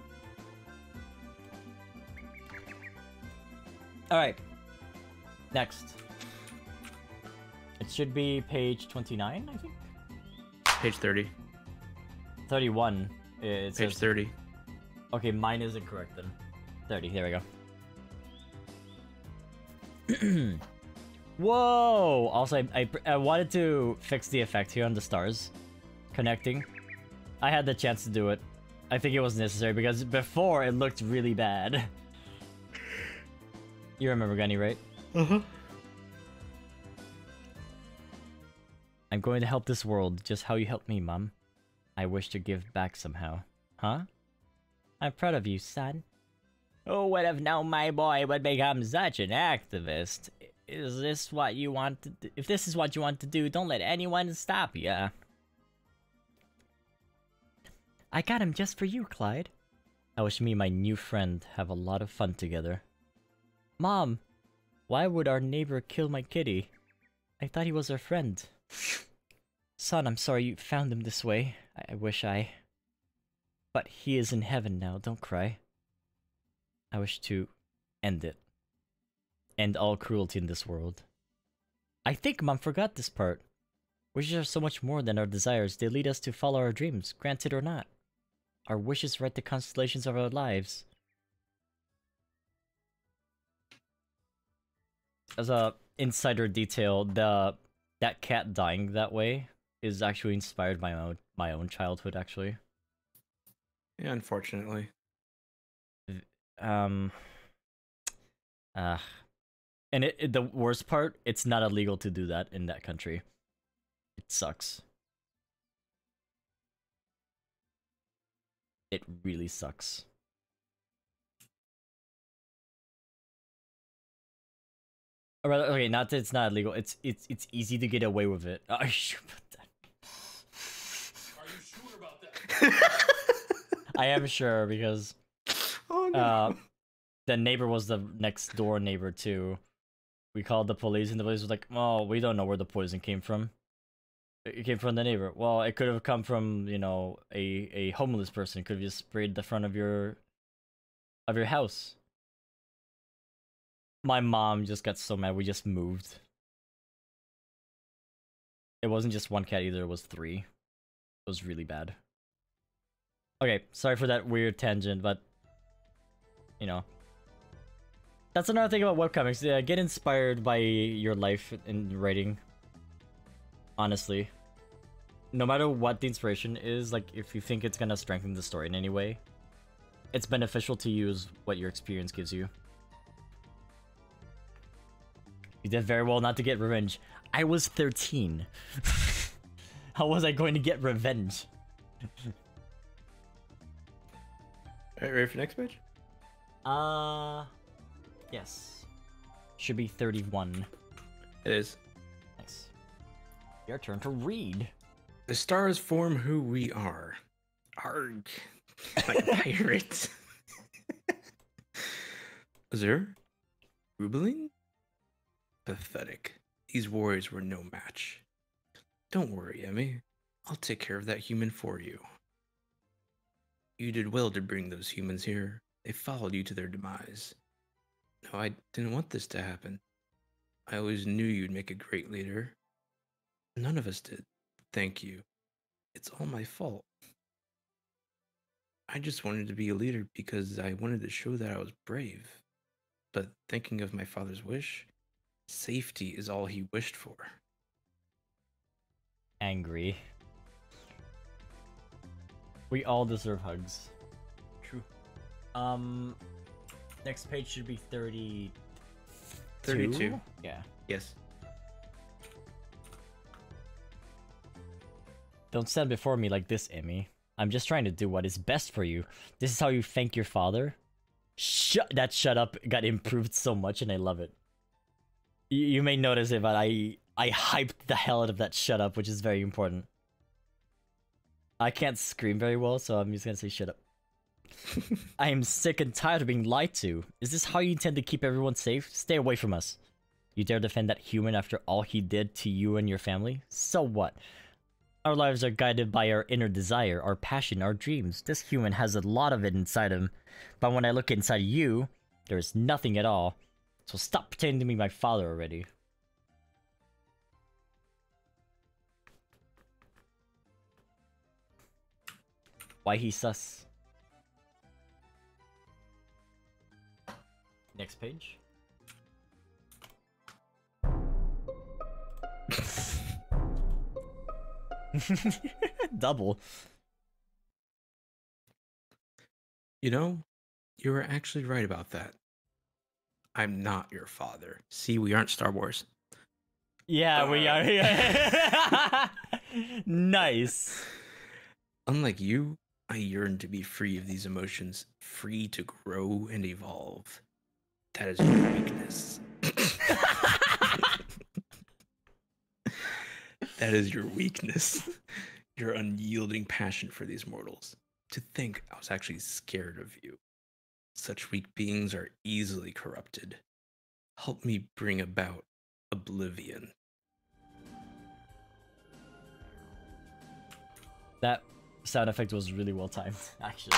Alright. Next. It should be page 29, I think? Page 30. 31. It says... Page 30. Okay, mine is incorrect, then. 30, there we go. Whoa! Also, I wanted to fix the effect here on the stars connecting. I had the chance to do it. I think it was necessary because before it looked really bad. You remember Gunny, right? Uh-huh. I'm going to help this world just how you helped me, Mom. I wish to give back somehow. Huh? I'm proud of you, son. Who would have known my boy would become such an activist? Is this what you want to do? If this is what you want to do, don't let anyone stop you. I got him just for you, Clyde. I wish me and my new friend have a lot of fun together. Mom, why would our neighbor kill my kitty? I thought he was our friend. Son, I'm sorry you found him this way. I wish I... But he is in heaven now, don't cry. I wish to end it. End all cruelty in this world. I think Mom forgot this part. Wishes are so much more than our desires. They lead us to follow our dreams, granted or not. Our wishes write the constellations of our lives. As a insider detail, that cat dying that way is actually inspired by my own childhood, actually. Yeah, unfortunately. And the worst part, it's not illegal to do that in that country. It sucks. It really sucks. Or rather, okay, not that it's not illegal. It's easy to get away with it. Are you sure about that? Are you sure about that? I am sure because oh, no. The neighbor was the next door neighbor too. We called the police and the police was like, "Oh, we don't know where the poison came from. It came from the neighbor." Well, it could have come from, you know, a homeless person. It could have just sprayed the front of your house. My mom just got so mad, we just moved. It wasn't just one cat either, it was three. It was really bad. Okay, sorry for that weird tangent, but... You know. That's another thing about webcomics, yeah, get inspired by your life in writing. Honestly. No matter what the inspiration is, like, if you think it's gonna strengthen the story in any way, it's beneficial to use what your experience gives you. You did very well not to get revenge. I was 13. How was I going to get revenge? Alright, ready for next page? Yes. Should be 31. It is. Nice. Your turn to read. The stars form who we are. Arg. Like a pirate. Azure? Rubaline? Pathetic. These warriors were no match. Don't worry, Emmy. I'll take care of that human for you. You did well to bring those humans here. They followed you to their demise. No, I didn't want this to happen. I always knew you'd make a great leader. None of us did. Thank you. It's all my fault. I just wanted to be a leader because I wanted to show that I was brave. But thinking of my father's wish... Safety is all he wished for. Angry. We all deserve hugs. True. Next page should be 30... 32? Yeah. Yes. Don't stand before me like this, Emmy. I'm just trying to do what is best for you. This is how you thank your father? Shut up got improved so much and I love it. You may notice it, but I hyped the hell out of that shut up, which is very important. I can't scream very well, so I'm just gonna say shut up. I am sick and tired of being lied to. Is this how you intend to keep everyone safe? Stay away from us. You dare defend that human after all he did to you and your family? So what? Our lives are guided by our inner desire, our passion, our dreams. This human has a lot of it inside him. But when I look inside you, there is nothing at all. So stop pretending to be my father already. Why he sus? Next page. Double. You know, you were actually right about that. I'm not your father. See, we aren't Star Wars. Yeah, we are. Nice. Unlike you, I yearn to be free of these emotions, free to grow and evolve. That is your weakness. That is your weakness. Your unyielding passion for these mortals. To think I was actually scared of you. Such weak beings are easily corrupted. Help me bring about oblivion. That sound effect was really well timed, actually.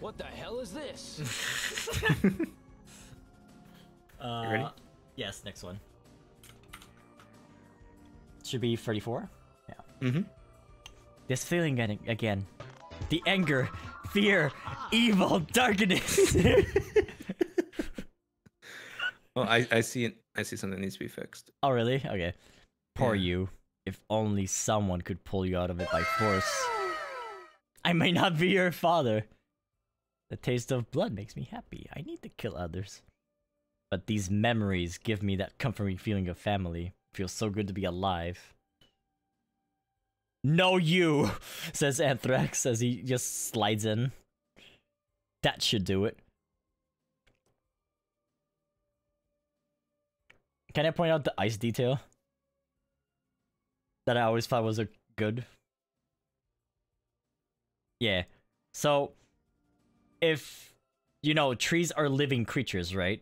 What the hell is this? You ready? Yes, next one. Should be 34? Yeah. Mm-hmm. This feeling again. The anger, fear, evil, darkness. Well, I see something that needs to be fixed. Oh really? Okay. Poor you. If only someone could pull you out of it by force. I may not be your father. The taste of blood makes me happy. I need to kill others. But these memories give me that comforting feeling of family. It feels so good to be alive. No, you, says Anthrax as he just slides in. That should do it. Can I point out the ice detail? That I always thought was a good. Yeah. So, if, you know, trees are living creatures, right?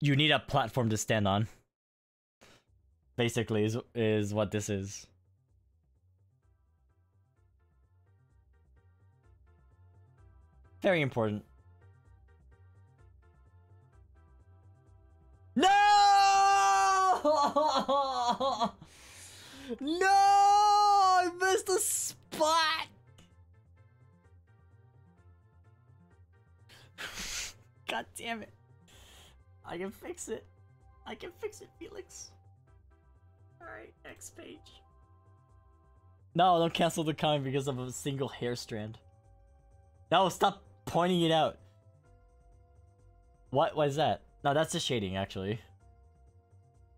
You need a platform to stand on. Basically, is what this is. Very important. No! No! I missed a spot! God damn it. I can fix it. I can fix it, Felix. Alright, next page. No, don't cancel the comment because of a single hair strand. No, stop pointing it out. What was that? No, that's the shading, actually.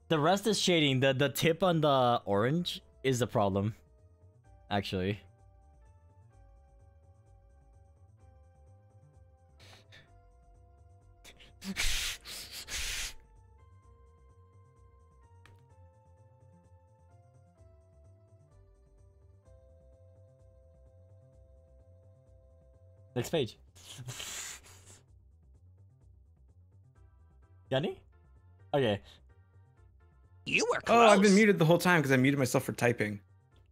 The rest is shading. The tip on the orange is the problem, actually. Next page. Gunny? Okay. You were close. Oh, I've been muted the whole time because I muted myself for typing.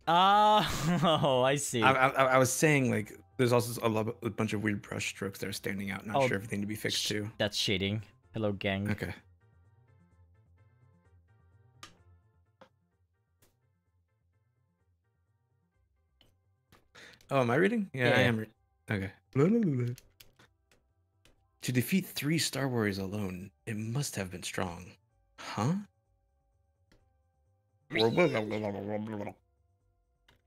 Oh, I see. I was saying, like, there's also a bunch of weird brush strokes that are standing out. Not sure everything to be fixed too. That's shading. Hello, gang. Okay. Oh, am I reading? Yeah, I am reading. Okay. To defeat 3 Star Warriors alone, it must have been strong. Huh?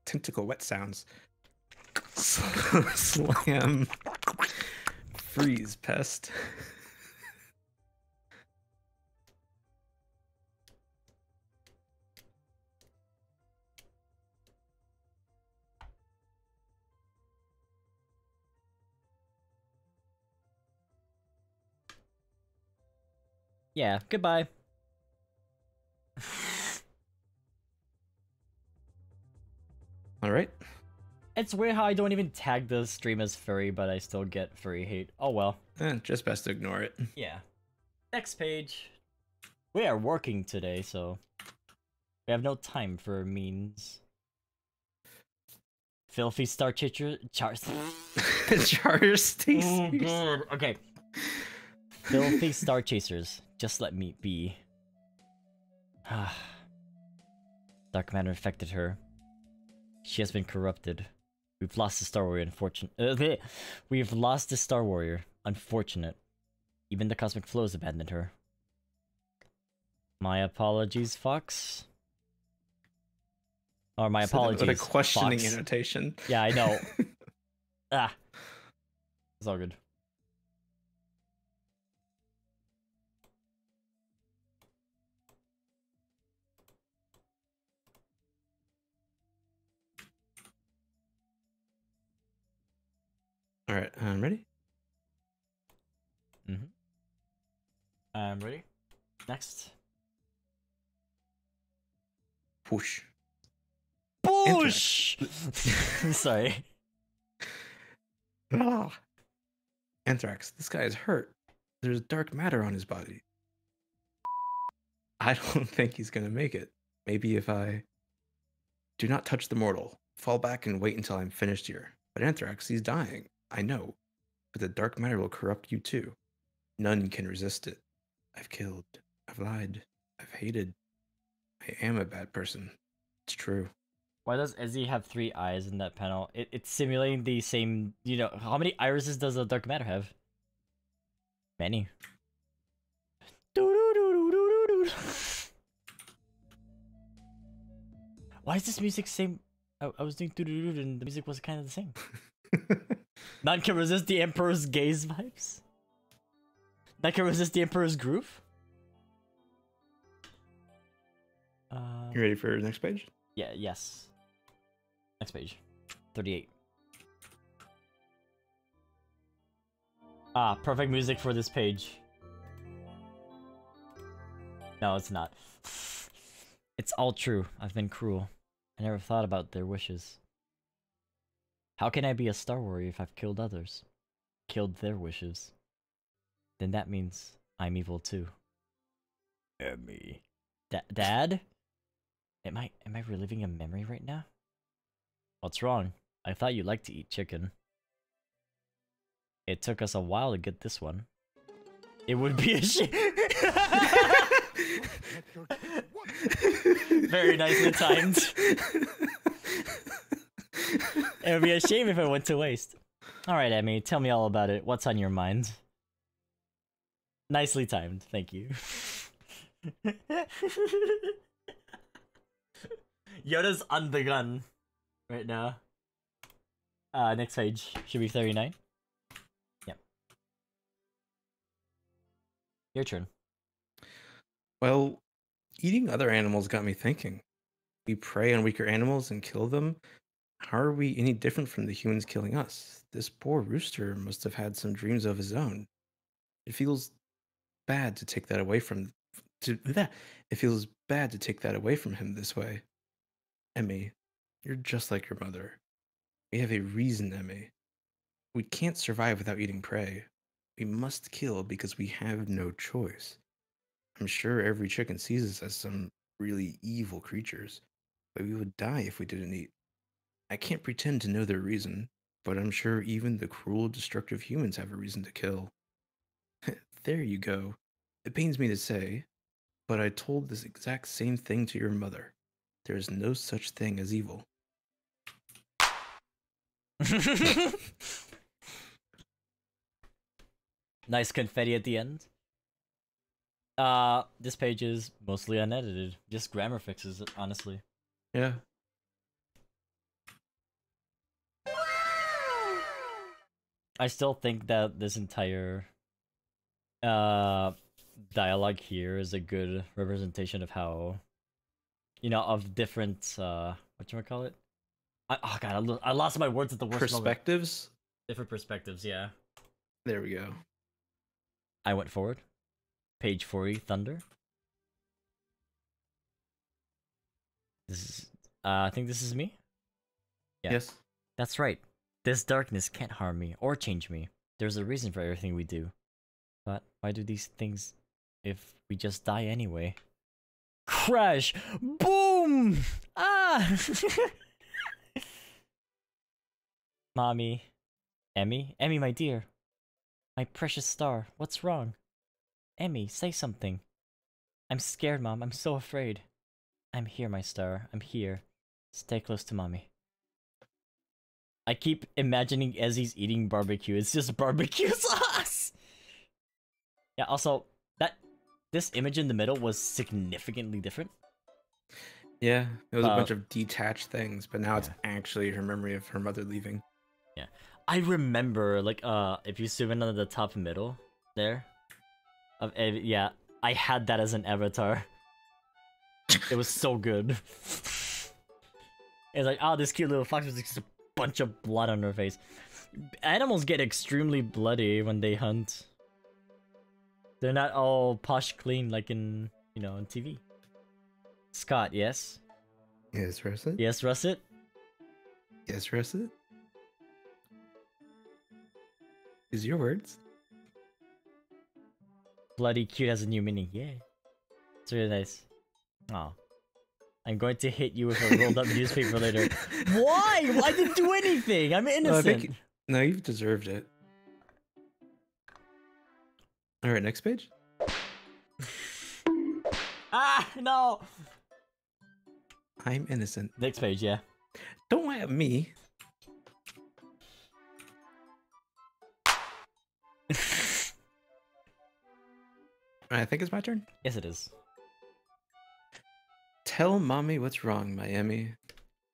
Tentacle wet sounds. Slam. Freeze, pest. Yeah, goodbye. Alright. It's weird how I don't even tag the stream as furry, but I still get furry hate. Oh well. Just best to ignore it. Yeah. Next page. We are working today, so we have no time for memes. Filthy star teacher. Chasers. Oh god. Okay. Filthy star chasers. Just let me be. Dark matter infected her. She has been corrupted. We've lost the Star Warrior, unfortunate. We've lost the Star Warrior. Unfortunate. Even the cosmic flows abandoned her. My apologies, Fox. Or my apologies, Fox. What a questioning annotation. Yeah, I know. Ah. It's all good. All right, I'm ready. Mm-hmm. I'm ready. Next. Push. Push! Sorry. Ah. Anthrax, this guy is hurt. There's dark matter on his body. I don't think he's gonna make it. Maybe if I... Do not touch the mortal. Fall back and wait until I'm finished here. But Anthrax, he's dying. I know. But the dark matter will corrupt you too. None can resist it. I've killed. I've lied. I've hated. I am a bad person. It's true. Why does Izzy have 3 eyes in that panel? It's simulating the same, you know, how many irises does the dark matter have? Many. Why is this music same? I was doing doo-doo-doo and the music was kind of the same. None can resist the Emperor's gaze vibes? None can resist the Emperor's groove? You ready for the next page? Yeah, yes. Next page. 38. Ah, perfect music for this page. No, it's not. It's all true. I've been cruel. I never thought about their wishes. How can I be a Star Warrior if I've killed others? Killed their wishes. Then that means I'm evil too. Emmy. Dad? Am I reliving a memory right now? What's wrong? I thought you liked to eat chicken. It took us a while to get this one. It would be a shame. Very nicely timed. It would be a shame if it went to waste. Alright, Emmy, tell me all about it. What's on your mind? Nicely timed, thank you. Yoda's on the gun right now. Next page should be 39. Yep. Your turn. Well, eating other animals got me thinking. We prey on weaker animals and kill them. How are we any different from the humans killing us? This poor rooster must have had some dreams of his own. It feels bad to take that away from him this way. Emmy, you're just like your mother. We have a reason, Emmy. We can't survive without eating prey. We must kill because we have no choice. I'm sure every chicken sees us as some really evil creatures, but we would die if we didn't eat. I can't pretend to know their reason, but I'm sure even the cruel, destructive humans have a reason to kill. There you go. It pains me to say, but I told this exact same thing to your mother. There is no such thing as evil. Nice confetti at the end. This page is mostly unedited. Just grammar fixes it, honestly. Yeah. I still think that this entire dialogue here is a good representation of how, you know, of different, whatchamacallit? Oh god, I lost my words at the worst moment. Perspectives? Different perspectives, yeah. There we go. I went forward. Page 40, Thunder. This is, I think this is me? Yeah. Yes. That's right. This darkness can't harm me or change me. There's a reason for everything we do. But why do these things if we just die anyway? Crash! Boom! Ah! Mommy. Emmy? Emmy, my dear. My precious star, what's wrong? Emmy, say something. I'm scared, Mom. I'm so afraid. I'm here, my star. I'm here. Stay close to Mommy. I keep imagining Izzy's eating barbecue. It's just barbecue sauce! Yeah, also, that this image in the middle was significantly different. Yeah, it was a bunch of detached things, but now it's actually her memory of her mother leaving. Yeah, I remember, like, if you zoom in on the top middle there, of yeah, I had that as an avatar. It was so good. It's like, oh, this cute little fox was just a bunch of blood on her face. Animals get extremely bloody when they hunt. They're not all posh clean like in, you know, on TV. Scott, yes? Yes, Russet? Yes, Russet? Yes, Russet? Is your words? Bloody cute has a new meaning, yeah. It's really nice. Oh. I'm going to hit you with a rolled up newspaper later. Why? I didn't do anything! I'm innocent! I think... No, you've deserved it. Alright, next page. Ah, no! I'm innocent. Next page, yeah. Don't lie at me. I think it's my turn. Yes, it is. Tell mommy what's wrong, Miami.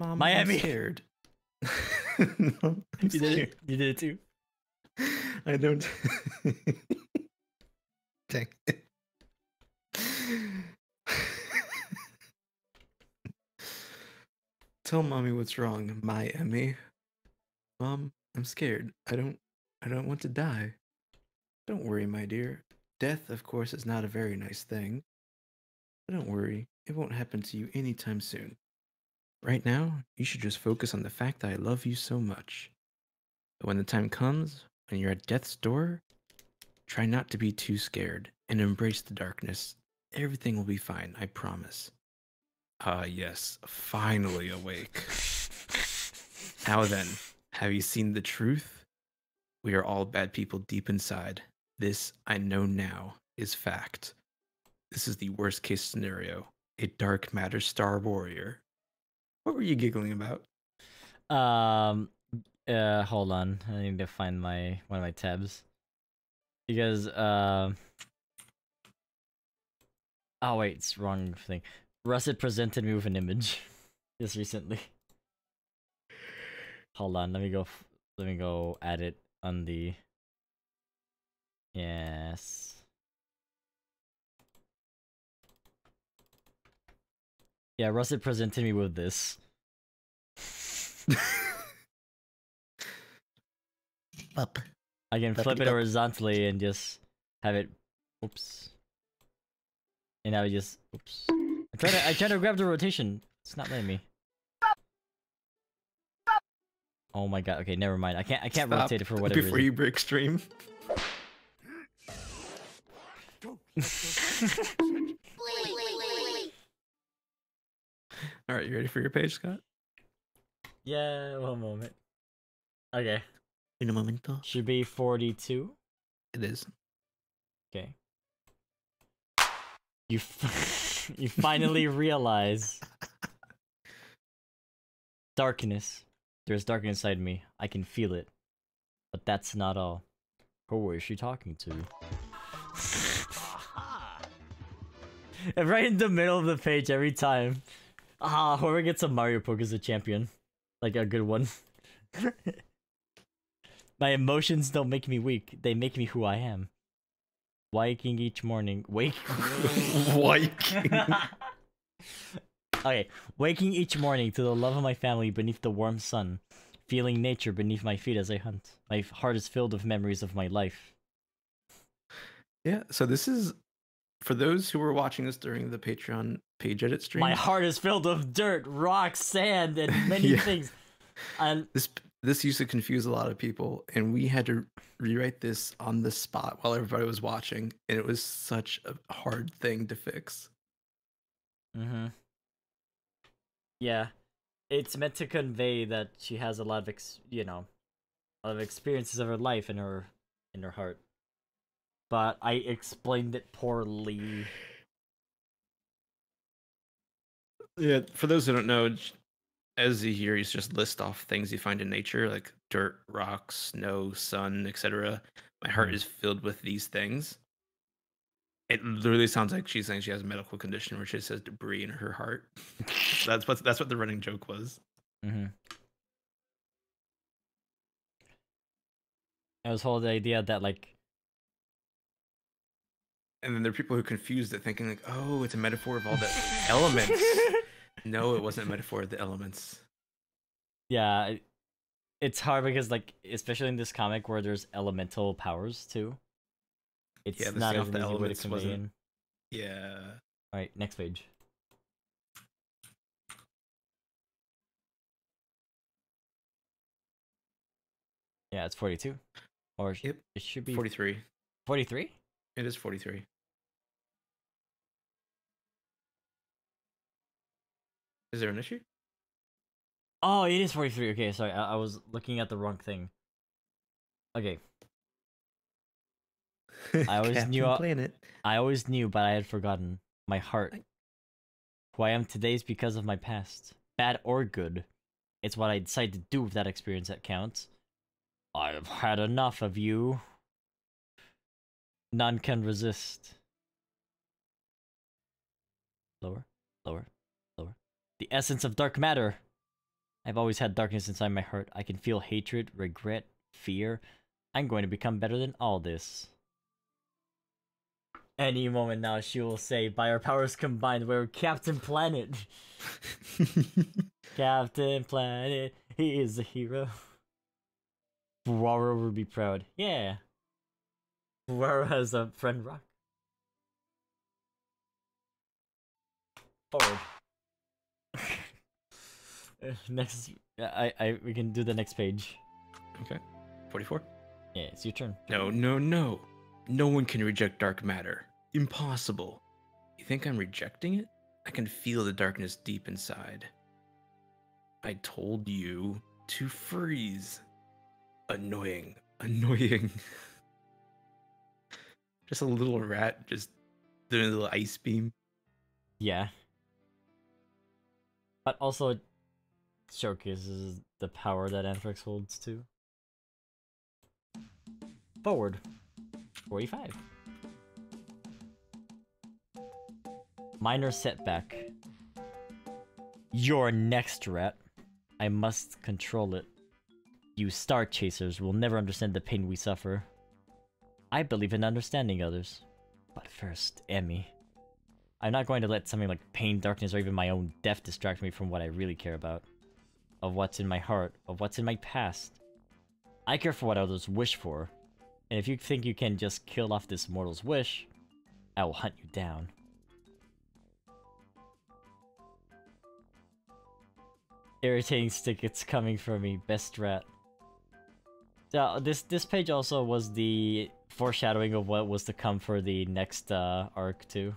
Mom, Miami. I'm scared. No, I'm scared. Did it. You did it too. I don't. Dang it. Tell mommy what's wrong, my Emmy. Mom, I'm scared. I don't want to die. Don't worry, my dear. Death, of course, is not a very nice thing. But don't worry, it won't happen to you anytime soon. Right now, you should just focus on the fact that I love you so much. But when the time comes, when you're at death's door, try not to be too scared and embrace the darkness. Everything will be fine, I promise. Ah, yes, finally awake. Now then, have you seen the truth? We are all bad people deep inside. This, I know now, is fact. This is the worst case scenario. A dark matter star warrior. What were you giggling about? Hold on. I need to find my one of my tabs. Because, oh wait, it's wrong thing. Russet presented me with an image just recently. Hold on, let me go add it on the... Yes. Yeah, Russet presented me with this. Up. I can flip it horizontally and just have it... Oops. And now it just... Oops. I try to grab the rotation. It's not letting me. Oh my god. Okay, never mind. I can't Stop rotate it for whatever reason. Before you break stream. All right, you ready for your page, Scott? Yeah, one moment. Okay. In a momento. Should be 42. It is. Okay. You. You finally realize darkness. There's darkness inside me. I can feel it. But that's not all. Who is she talking to? And right in the middle of the page every time. Ah, whoever gets a Mario Poke is a champion. Like a good one. My emotions don't make me weak. They make me who I am. Waking each morning. Waking. Okay. Waking each morning to the love of my family beneath the warm sun. Feeling nature beneath my feet as I hunt. My heart is filled with memories of my life. Yeah, so this is... For those who were watching this during the Patreon page edit stream... My heart is filled with dirt, rocks, sand, and many things. This used to confuse a lot of people, and we had to rewrite this on the spot while everybody was watching, and it was such a hard thing to fix. Mm-hmm. Yeah. It's meant to convey that she has a lot of, experiences of her life in her heart. But I explained it poorly. Yeah, for those who don't know... Izzy here, he's just list off things you find in nature, like dirt, rocks, snow, sun, etc. My heart is filled with these things. It literally sounds like she's saying she has a medical condition where she says debris in her heart. That's what the running joke was. Mm-hmm. It was whole the idea that like, and then there are people who confused it, thinking like, "Oh, it's a metaphor of all the elements." No, it wasn't a metaphor of the elements. Yeah, it's hard because like, especially in this comic where there's elemental powers too. It's yeah, not an easy way to convey in. Yeah. All right, next page. Yeah, it's 42. Or yep. It should be 43. 43? It is 43. Is there an issue? Oh, it is 43. Okay, sorry. I was looking at the wrong thing. Okay. I always knew Planet. I always knew, but I had forgotten. My heart. Who I am today is because of my past. Bad or good. It's what I decide to do with that experience that counts. I've had enough of you. None can resist. Lower, lower, lower. The essence of dark matter. I've always had darkness inside my heart. I can feel hatred, regret, fear. I'm going to become better than all this. Any moment now, she will say, by our powers combined, we're Captain Planet. Captain Planet, he is a hero. Ferraro would be proud. Yeah. Ferraro has a friend rock. Forward. Next, we can do the next page. Okay. 44? Yeah, it's your turn. No, no, no. No one can reject dark matter. Impossible. You think I'm rejecting it? I can feel the darkness deep inside. I told you to freeze. Annoying. Annoying. Just a little rat just doing a little ice beam. Yeah. But also it showcases the power that Anthrax holds too. Forward. 45. Minor setback. Your next rat. I must control it. You star chasers will never understand the pain we suffer. I believe in understanding others. But first, Emmy. I'm not going to let something like pain, darkness, or even my own death distract me from what I really care about. Of what's in my heart, of what's in my past. I care for what others wish for. And if you think you can just kill off this mortal's wish, I will hunt you down. Irritating stick, it's coming for me, best rat. This page also was the foreshadowing of what was to come for the next arc too,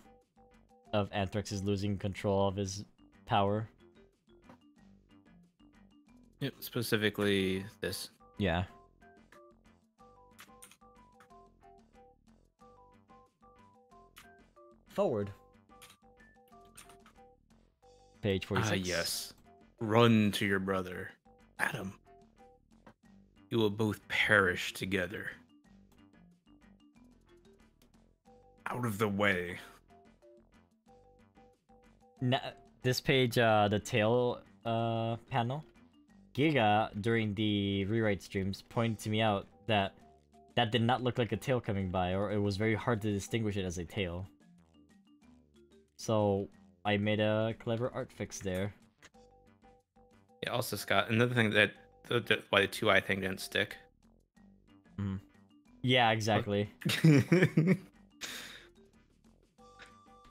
of Anthrax is losing control of his power. Yep, specifically this. Yeah. Forward. Page 46. Yes. Run to your brother, Adam. You will both perish together. Out of the way. Now, this page, the tail panel, Giga, during the rewrite streams, pointed to me out that that did not look like a tail coming by, or it was very hard to distinguish it as a tail. So I made a clever art fix there. Yeah. Also, Scott, another thing that why the two-eye thing didn't stick. Mm. Yeah, exactly.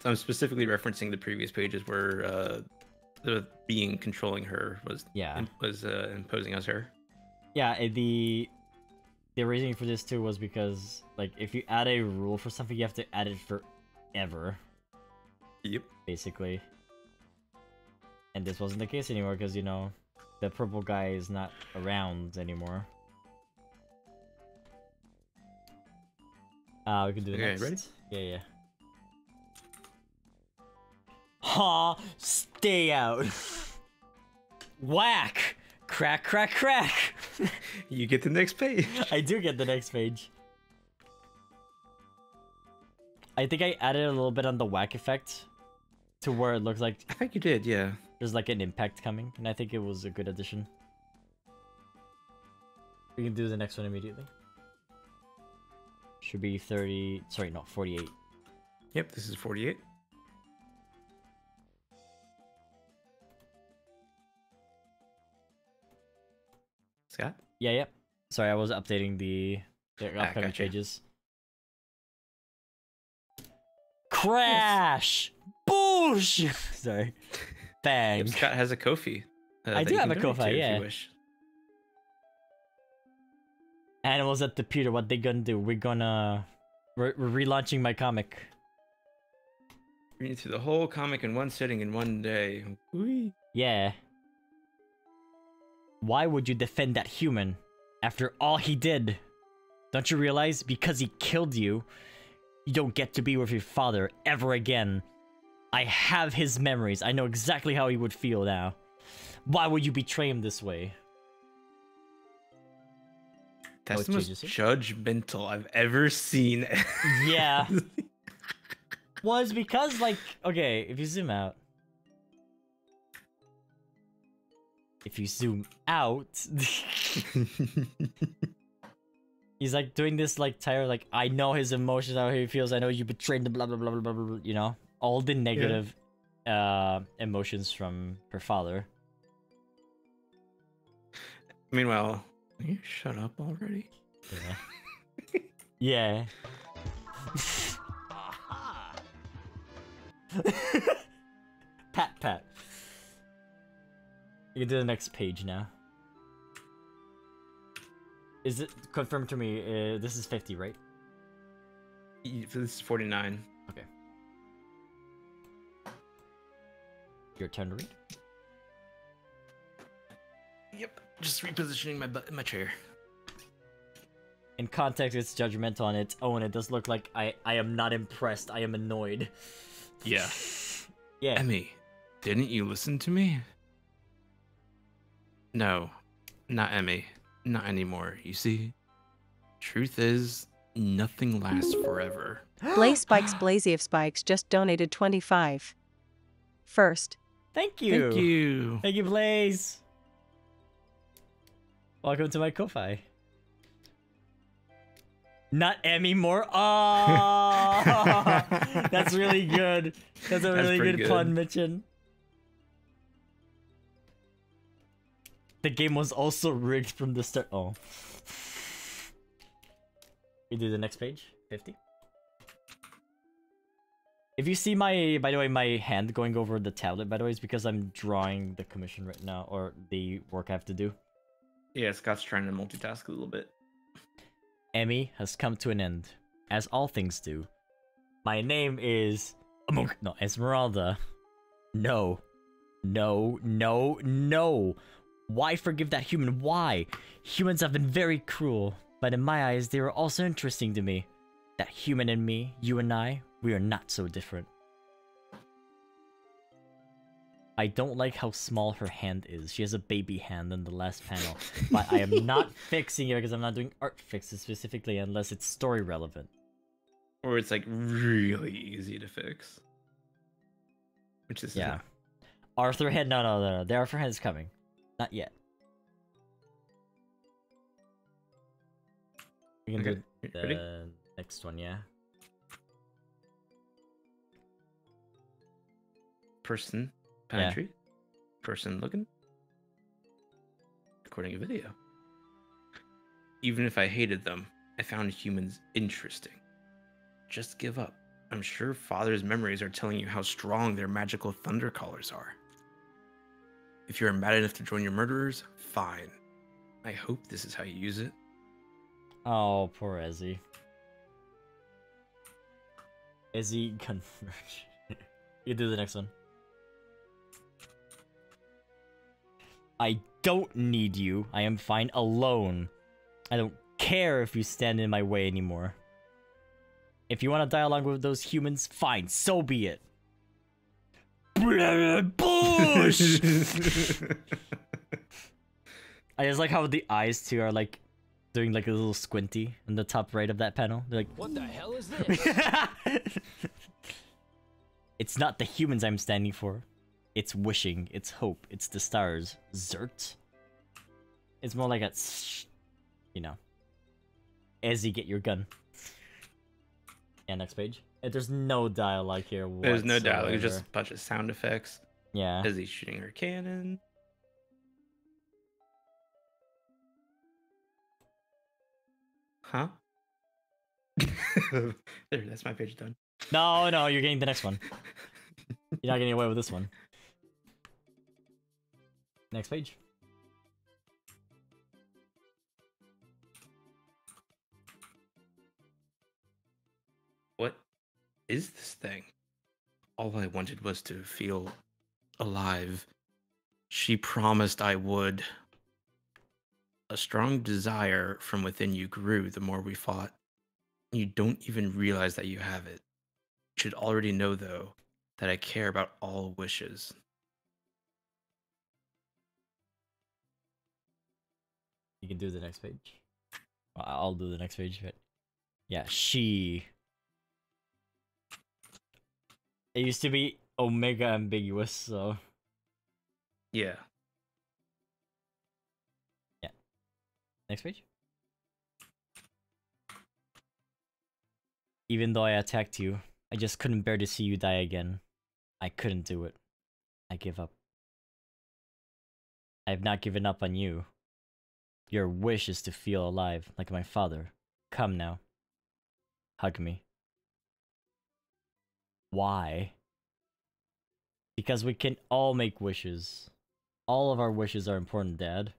So I'm specifically referencing the previous pages where the being controlling her was imposing on her. Yeah. The reasoning for this too was because like if you add a rule for something, you have to add it forever. Yep. Basically. And this wasn't the case anymore because, you know, the purple guy is not around anymore. We can do the next. Ready? Yeah, yeah. Ha! Stay out! Whack! Crack, crack, crack! You get the next page. I do get the next page. I think I added a little bit on the whack effect to where it looks like... I think you did, yeah. There's like an impact coming, and I think it was a good addition. We can do the next one immediately. Should be 30... Sorry, not 48. Yep, this is 48. Scott? Yeah, yep. Yeah. Sorry, I was updating the upcoming changes. Crash! Yes. Boosh! Sorry. Bang. Yep, Scott has a Ko-fi. I do have a Ko-fi, yeah. If you wish. Animals at the Pewter, what they gonna do? We're gonna... We're relaunching my comic. Reading through the whole comic in one sitting in one day. Whee. Yeah. Why would you defend that human? After all he did? Don't you realize? Because he killed you, you don't get to be with your father ever again. I have his memories. I know exactly how he would feel now. Why would you betray him this way? That's the most judgmental I've ever seen. Yeah. Well, it's because, like, okay, if you zoom out. If you zoom out. He's, like, doing this, like, tired, like, I know his emotions, how he feels, I know you betrayed him, blah, blah, blah, blah, blah, blah, you know? All the negative emotions from her father. Meanwhile... Can you shut up already? Yeah. Yeah. Pat. You can do the next page now. Is it confirmed to me? This is 50, right? This is 49. Okay. Your turn to read. Yep. Just repositioning my chair. In context, it's judgmental on its own. It does look like I am not impressed. I am annoyed. Yeah. Yeah. Emmy, didn't you listen to me? No, not Emmy. Not anymore, you see? Truth is, nothing lasts forever. Blazy of Spikes just donated 25. First. Thank you. Thank you. Thank you, Blaze. Welcome to my Ko-fi. Not Emmy more. Oh, that's really good. That's a really good pun, Mitchin. The game was also rigged from the start. Oh. We do the next page, 50. If you see my, by the way, my hand going over the tablet, by the way, it's because I'm drawing the commission right now, or the work I have to do. Yeah, Scott's trying to multitask a little bit. Emmy has come to an end, as all things do. My name is... No, Esmeralda. No. No, no, no. Why forgive that human? Why? Humans have been very cruel, but in my eyes, they were also interesting to me. That human and me, you and I, we are not so different. I don't like how small her hand is. She has a baby hand in the last panel. But I am not fixing it because I'm not doing art fixes specifically unless it's story relevant. Or it's like really easy to fix. Which is... Yeah. Arthur Head... No. The Arthur Head is coming. Not yet. We can do the next one, yeah. Person. Pantry, yeah. Person looking, recording a video. Even if I hated them, I found humans interesting. Just give up. I'm sure Father's memories are telling you how strong their magical thunder callers are. If you're mad enough to join your murderers, fine. I hope this is how you use it. Oh, poor Izzy. Izzy converge. You do the next one. I don't need you. I am fine alone. I don't care if you stand in my way anymore. If you want to dialogue with those humans, fine. So be it. Bush! I just like how the eyes, too, are like doing like a little squinty in the top right of that panel. They're like, what the hell is this? It's not the humans I'm standing for. It's wishing. It's hope. It's the stars. Zert. It's more like a, you know. Izzy, get your gun. Yeah, next page. There's no dialogue here whatsoever. There's no dialogue. It's just a bunch of sound effects. Yeah. Izzy shooting her cannon. Huh? There, that's my page done. No, no, you're getting the next one. You're not getting away with this one. Next page. What is this thing? All I wanted was to feel alive. She promised I would. A strong desire from within you grew the more we fought. You don't even realize that you have it. You should already know, though, that I care about all wishes. You can do the next page. I'll do the next page, but yeah, she. It used to be omega ambiguous, so. Yeah. Next page. Even though I attacked you, I just couldn't bear to see you die again. I couldn't do it. I give up. I have not given up on you. Your wish is to feel alive, like my father. Come now. Hug me. Why? Because we can all make wishes. All of our wishes are important, Dad.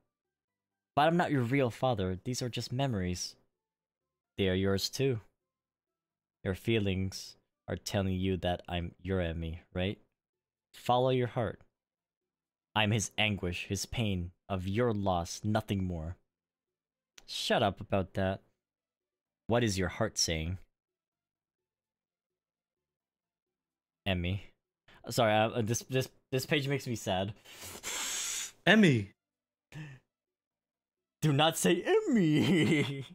But I'm not your real father, these are just memories. They are yours too. Your feelings are telling you that I'm your Emmy, right? Follow your heart. I'm his anguish, his pain, of your loss, nothing more. Shut up about that. What is your heart saying? Emmy. Sorry, this page makes me sad. Emmy! Do not say Emmy!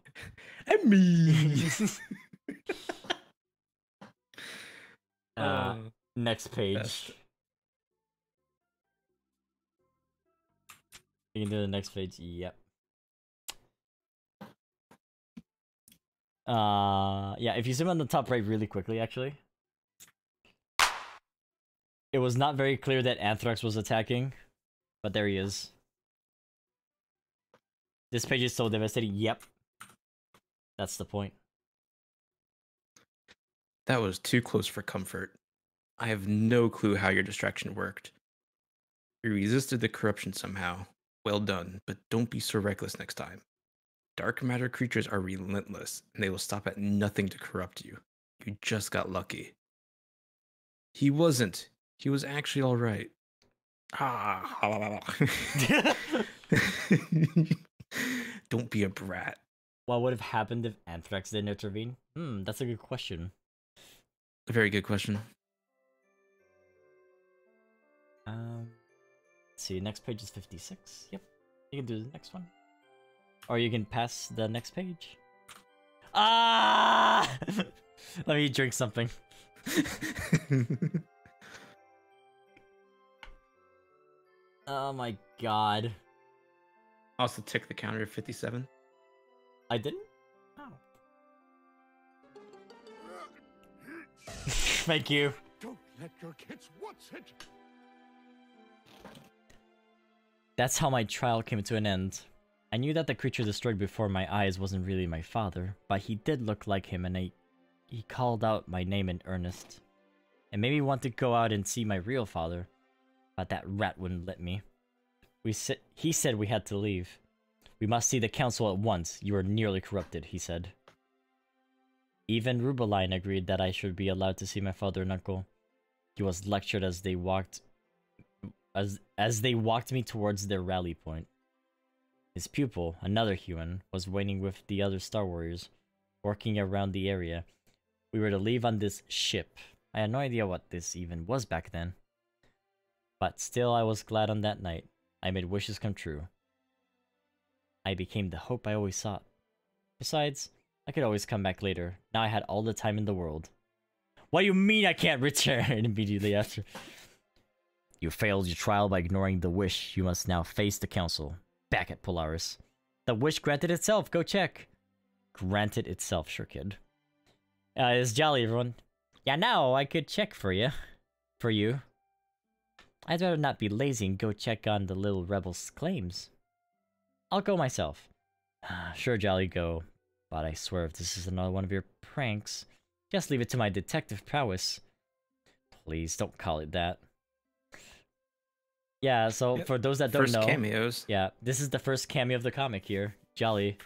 Emmy! Next page. Best. You can do the next page, yep. Yeah, if you zoom on the top right really quickly, actually. It was not very clear that Anthrax was attacking, but there he is. This page is so devastating. Yep. That's the point. That was too close for comfort. I have no clue how your distraction worked. You resisted the corruption somehow. Well done, but don't be so reckless next time. Dark matter creatures are relentless, and they will stop at nothing to corrupt you. You just got lucky. He wasn't. He was actually all right. Ah. Don't be a brat. What would have happened if Anthrax didn't intervene? Hmm, that's a good question. A very good question. Let's see, next page is 56. Yep. You can do the next one. Or you can pass the next page. Ah! Let me drink something. Oh my god. Also tick the counter to 57. I didn't? Oh. Thank you. Don't let your kids watch it. That's how my trial came to an end. I knew that the creature destroyed before my eyes wasn't really my father, but he did look like him, and he called out my name in earnest. It made me want to go out and see my real father, but that rat wouldn't let me. He said we had to leave. We must see the council at once. You are nearly corrupted, he said. Even Rubaline agreed that I should be allowed to see my father and uncle. He was lectured as they walked me towards their rally point. His pupil, another human, was waiting with the other Star Warriors, working around the area. We were to leave on this ship. I had no idea what this even was back then. But still, I was glad on that night. I made wishes come true. I became the hope I always sought. Besides, I could always come back later. Now I had all the time in the world. What do you mean I can't return immediately after? You failed your trial by ignoring the wish. You must now face the council. Back at Polaris. The wish granted itself. Go check. Granted itself, sure kid. It's Jolly, everyone. Yeah, now I could check for you. For you. I'd rather not be lazy and go check on the little rebel's claims. I'll go myself. Sure, Jolly, go. But I swear if this is another one of your pranks, just leave it to my detective prowess. Please, don't call it that. Yeah, so for those that don't know... First cameos. Yeah, this is the first cameo of the comic here. Jolly.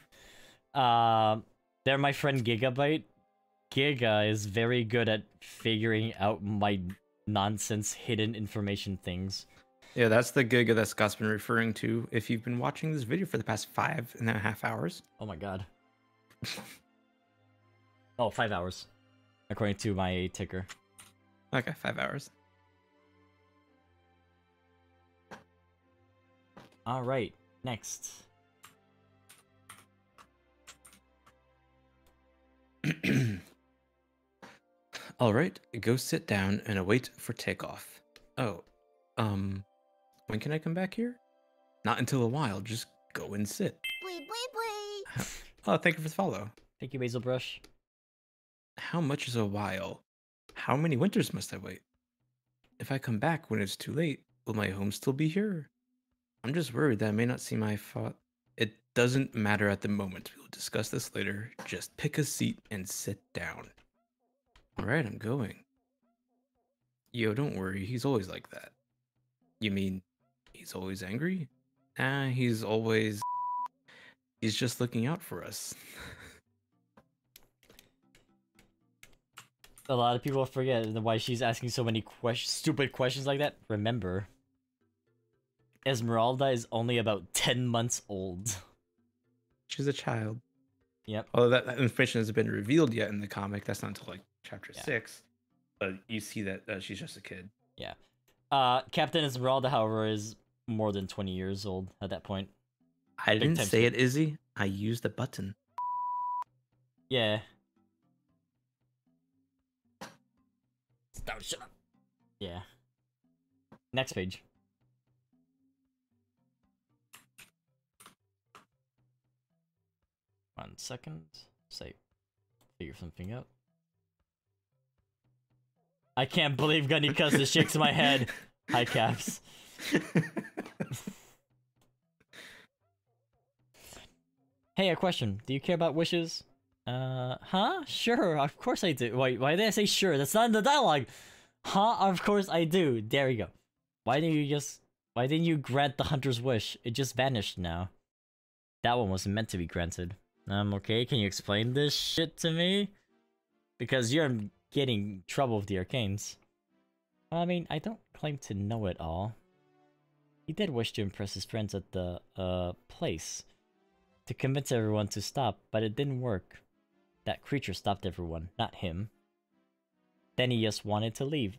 They're my friend Gigabyte. Giga is very good at figuring out my nonsense hidden information things. Yeah, that's the Giga that Scott's been referring to if you've been watching this video for the past 5.5 hours. Oh my god. Oh, 5 hours. According to my ticker. Okay, 5 hours. Alright, next. Alright, go sit down and await for takeoff. Oh, when can I come back here? Not until a while, just go and sit. Bleep, bleep, bleep. Oh, thank you for the follow. Thank you, Basil Brush. How much is a while? How many winters must I wait? If I come back when it's too late, will my home still be here? I'm just worried that I may not see my father. It doesn't matter at the moment. We'll discuss this later. Just pick a seat and sit down. Alright, I'm going. Yo, don't worry. He's always like that. You mean he's always angry? Nah, he's always... He's just looking out for us. A lot of people forget why she's asking so many questions, stupid questions like that. Remember, Esmeralda is only about 10 months old. She's a child. Yep. Although that information hasn't been revealed yet in the comic. That's not until like chapter 6. But you see that she's just a kid. Yeah. Captain Esmeralda, however, is more than 20 years old at that point. I didn't say it, Izzy. I used the button. Yeah. Stop, shut up. Yeah. Next page. One second. Say, figure something out. I can't believe Gunny Custis shakes my head. Hi, Caps. Hey, a question. Do you care about wishes? Huh? Sure, of course I do. Wait, why did I say sure? That's not in the dialogue. Huh? Of course I do. There you go. Why didn't you grant the hunter's wish? It just vanished now. That one wasn't meant to be granted. Okay, can you explain this shit to me? Because you're getting trouble with the arcanes. I mean, I don't claim to know it all. He did wish to impress his friends at the, place. To convince everyone to stop, but it didn't work. That creature stopped everyone, not him. Then he just wanted to leave.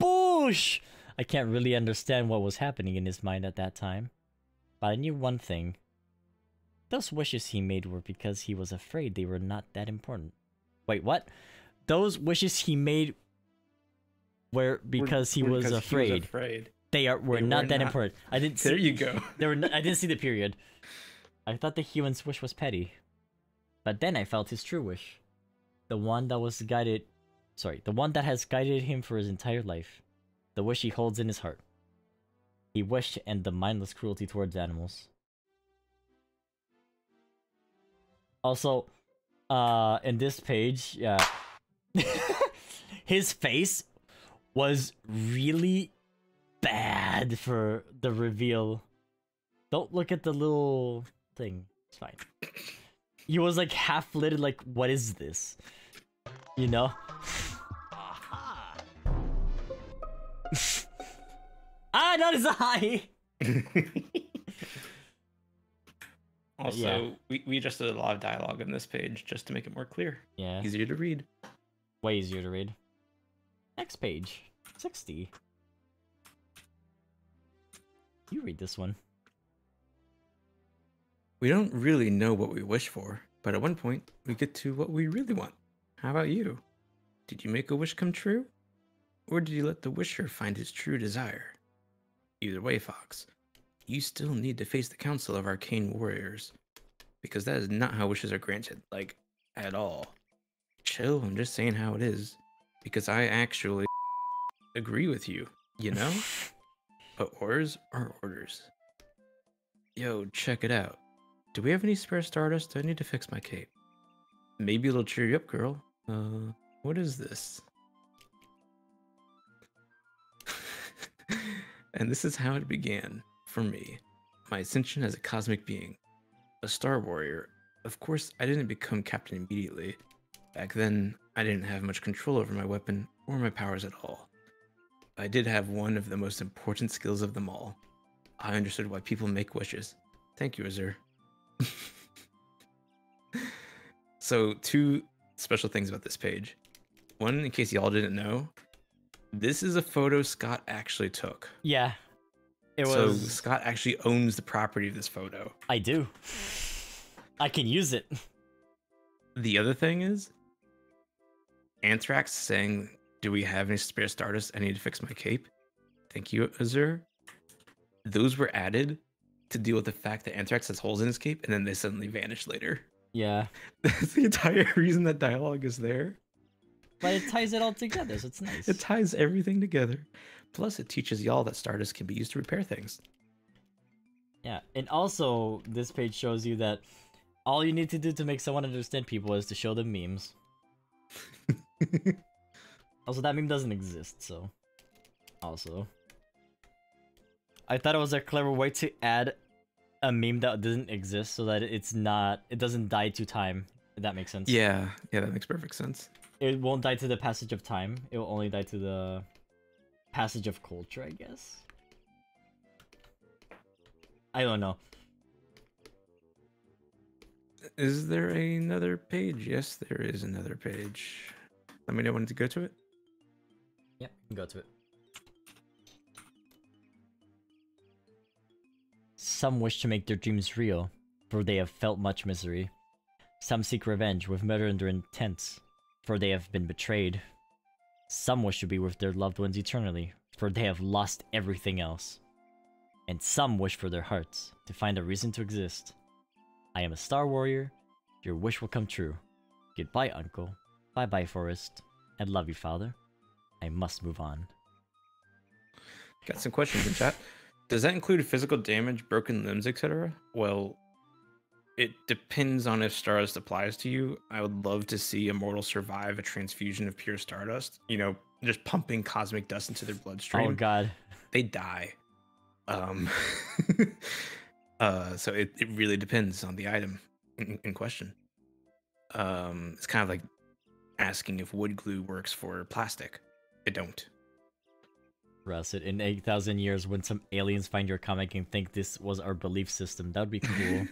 Boosh! I can't really understand what was happening in his mind at that time. But I knew one thing. Those wishes he made were because he was afraid they were not that important. Wait, what? Those wishes he made were because he was afraid. They were not that important. I didn't. See, there you go. I didn't see the period. I thought the human's wish was petty, but then I felt his true wish, the one that has guided him for his entire life, the wish he holds in his heart. He wished to end the mindless cruelty towards animals. Also, in this page, his face was really bad for the reveal. Don't look at the little thing. It's fine. He was like half lit, like, what is this? You know? Ah, that is a high! Also, yeah. we just did a lot of dialogue on this page just to make it more clear. Yeah. Easier to read. Way easier to read. Next page. 60. You read this one. We don't really know what we wish for. But at one point, we get to what we really want. How about you? Did you make a wish come true? Or did you let the wisher find his true desire? Either way, Fox, you still need to face the Council of Arcane Warriors, because that is not how wishes are granted, like, at all. Chill, I'm just saying how it is, because I actually agree with you, you know? But orders are orders. Yo, check it out. Do we have any spare Stardust? I need to fix my cape. Maybe it'll cheer you up, girl. What is this? And this is how it began for me. My ascension as a cosmic being, a Star Warrior. Of course, I didn't become captain immediately. Back then, I didn't have much control over my weapon or my powers at all. I did have one of the most important skills of them all. I understood why people make wishes. Thank you, Azure. So, two special things about this page. One, in case y'all didn't know, this is a photo Scott actually took. Yeah, it was. So Scott actually owns the property of this photo. I do. I can use it. The other thing is, Anthrax saying, "Do we have any spare Stardust? I need to fix my cape." Thank you, Azure. Those were added to deal with the fact that Anthrax has holes in his cape, and then they suddenly vanish later. Yeah, that's the entire reason that dialogue is there. But it ties it all together, so it's nice. It ties everything together. Plus, it teaches y'all that Stardust can be used to repair things. Yeah, and also, this page shows you that all you need to do to make someone understand people is to show them memes. Also, that meme doesn't exist, so... Also... I thought it was a clever way to add a meme that didn't exist so that it's not... It doesn't die to time, if that makes sense. Yeah, yeah, that makes perfect sense. It won't die to the passage of time. It will only die to the passage of culture, I guess. I don't know. Is there another page? Yes, there is another page. Let me know when to go to it. Yep, yeah, go to it. Some wish to make their dreams real, for they have felt much misery. Some seek revenge with murder under intents, for they have been betrayed. Some wish to be with their loved ones eternally, for they have lost everything else. And some wish for their hearts, to find a reason to exist. I am a Star Warrior. Your wish will come true. Goodbye, Uncle. Bye-bye, Forest. I love you, Father. I must move on. Got some questions in chat. Does that include physical damage, broken limbs, etc.? Well... it depends on if Stardust applies to you. I would love to see a mortal survive a transfusion of pure Stardust. You know, just pumping cosmic dust into their bloodstream. Oh, God. They die. So it really depends on the item in question. It's kind of like asking if wood glue works for plastic. It don't. Russet, in 8,000 years, when some aliens find your comic and think this was our belief system, that would be cool.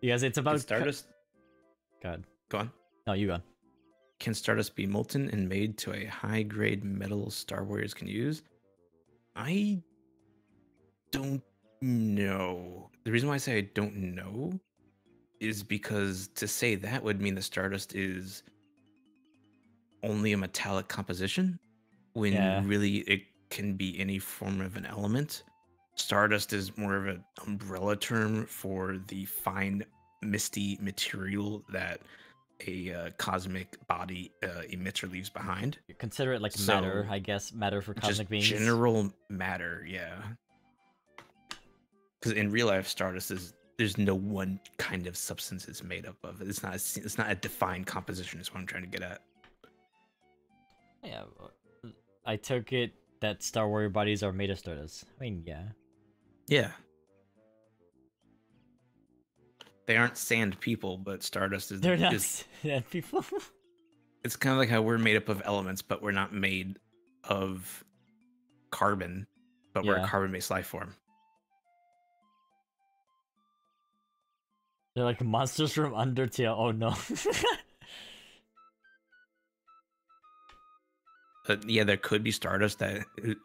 Yes, it's about... Can Stardust... God. Go on. No, you go on. Can Stardust be molten and made to a high-grade metal Star Warriors can use? I don't know. The reason why I say I don't know is because to say that would mean the Stardust is only a metallic composition, when really it can be any form of an element. Stardust is more of an umbrella term for the fine, misty material that a cosmic body emits or leaves behind. You consider it like matter, I guess. Matter for cosmic beings. General matter, yeah. Because in real life, Stardust is there's no one kind of substance it's made up of. It's not a defined composition. Is what I'm trying to get at. Yeah, I took it that Star Warrior bodies are made of Stardust. I mean, yeah. Yeah. They aren't sand people, but Stardust is... They're not sand people. It's kind of like how we're made up of elements, but we're not made of carbon, but we're a carbon-based life form. They're like monsters from Undertale. Oh, no. Yeah, there could be Stardust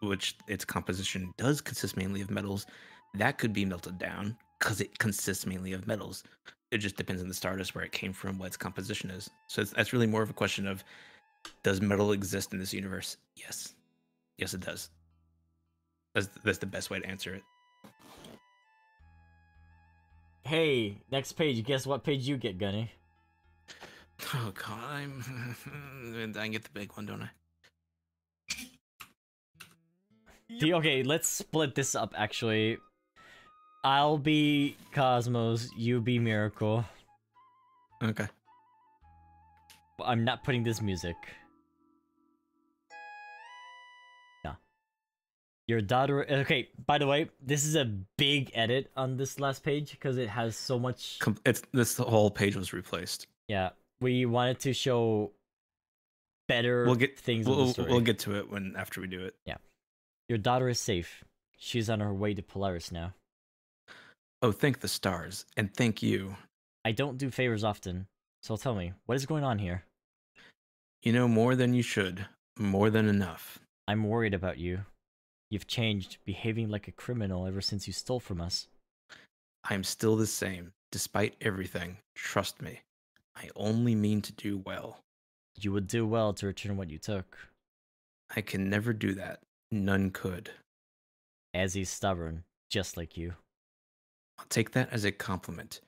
which its composition does consist mainly of metals. That could be melted down because it consists mainly of metals. It just depends on the Stardust, where it came from, what its composition is. So that's really more of a question of, does metal exist in this universe? Yes. Yes, it does. That's the best way to answer it. Hey, next page. Guess what page you get, Gunny? Oh, God. I get the big one, don't I? Okay, let's split this up, actually. I'll be Cosmos, you be Miracle. Okay. I'm not putting this music. No. Your daughter... Okay, by the way, this is a big edit on this last page, because it has so much... This whole page was replaced. Yeah, we wanted to show better things in the story. We'll get to it after we do it. Yeah. Your daughter is safe. She's on her way to Polaris now. Oh, thank the stars, and thank you. I don't do favors often, so tell me, what is going on here? You know more than you should. More than enough. I'm worried about you. You've changed, behaving like a criminal ever since you stole from us. I am still the same, despite everything. Trust me. I only mean to do well. You would do well to return what you took. I can never do that. None could. As he's stubborn, just like you. I'll take that as a compliment.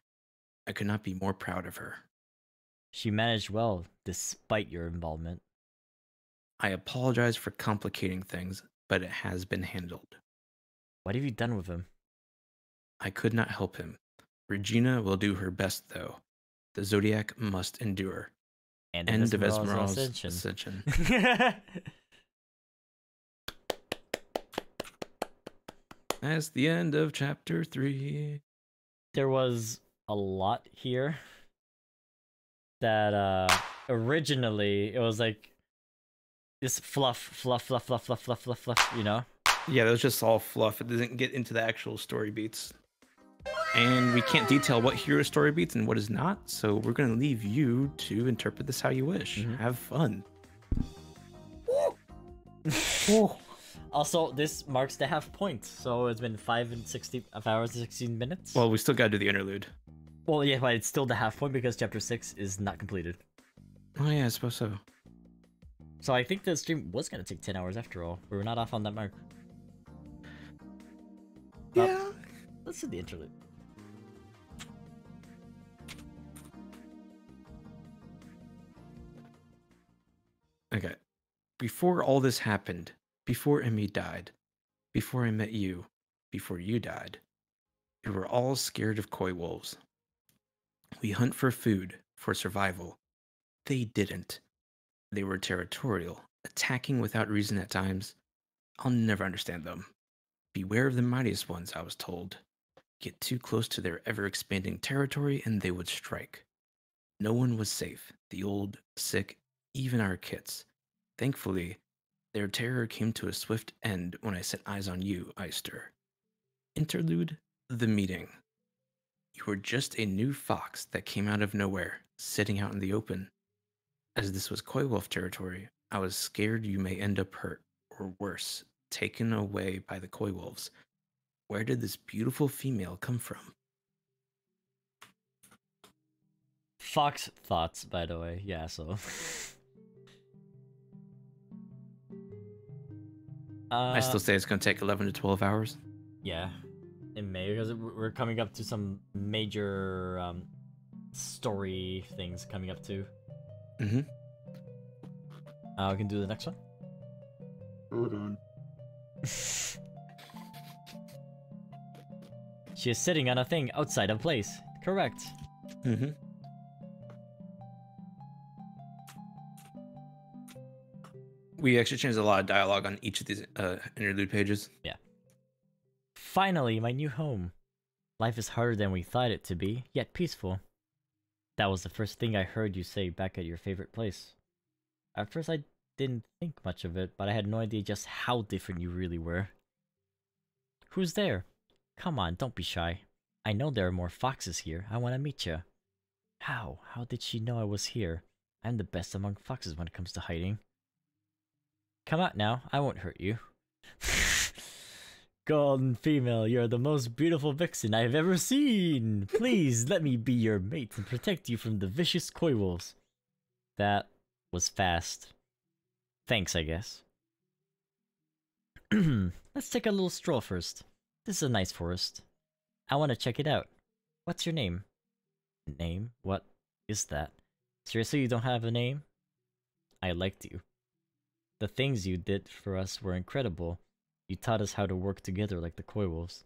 I could not be more proud of her. She managed well, despite your involvement. I apologize for complicating things, but it has been handled. What have you done with him? I could not help him. Regina will do her best, though. The Zodiac must endure. And end of Esmeralda's ascension. That's the end of chapter 3. There was a lot here that originally it was like this fluff, you know? Yeah, that was just all fluff. It doesn't get into the actual story beats. And we can't detail what hero story beats and what is not, so we're going to leave you to interpret this how you wish. Mm-hmm. Have fun. Woo! Also, this marks the half point, so it's been 5 hours and 16 minutes. Well, we still gotta do the interlude. Well, yeah, but it's still the half point because chapter 6 is not completed. Oh yeah, I suppose so. So I think the stream was gonna take 10 hours after all. We were not off on that mark. Yeah. Let's do the interlude. Okay. Before all this happened... Before Emmy died, before I met you, before you died, we were all scared of coy wolves. We hunt for food, for survival. They didn't. They were territorial, attacking without reason at times. I'll never understand them. Beware of the mightiest ones, I was told. Get too close to their ever-expanding territory and they would strike. No one was safe, the old, sick, even our kits. Thankfully, their terror came to a swift end when I set eyes on you, Eyster. Interlude, the meeting. You were just a new fox that came out of nowhere, sitting out in the open. As this was coy wolf territory, I was scared you may end up hurt, or worse, taken away by the coy wolves. Where did this beautiful female come from? Fox thoughts, by the way. Yeah, so... I still say it's going to take 11 to 12 hours. Yeah, it may, because we're coming up to some major story things coming up too. Mm-hmm. We can do the next one. Hold on. She is sitting on a thing outside of place. Correct. Mm-hmm. We actually changed a lot of dialogue on each of these interlude pages. Yeah. Finally, my new home. Life is harder than we thought it to be, yet peaceful. That was the first thing I heard you say back at your favorite place. At first, I didn't think much of it, but I had no idea just how different you really were. Who's there? Come on, don't be shy. I know there are more foxes here. I want to meet you. How? How did she know I was here? I'm the best among foxes when it comes to hiding. Come out now, I won't hurt you. Golden female, you're the most beautiful vixen I've ever seen. Please let me be your mate and protect you from the vicious koi wolves. That was fast. Thanks, I guess. Let's take a little stroll first. This is a nice forest. I want to check it out. What's your name? Name? What is that? Seriously, you don't have a name? I liked you. The things you did for us were incredible. You taught us how to work together like the koi wolves.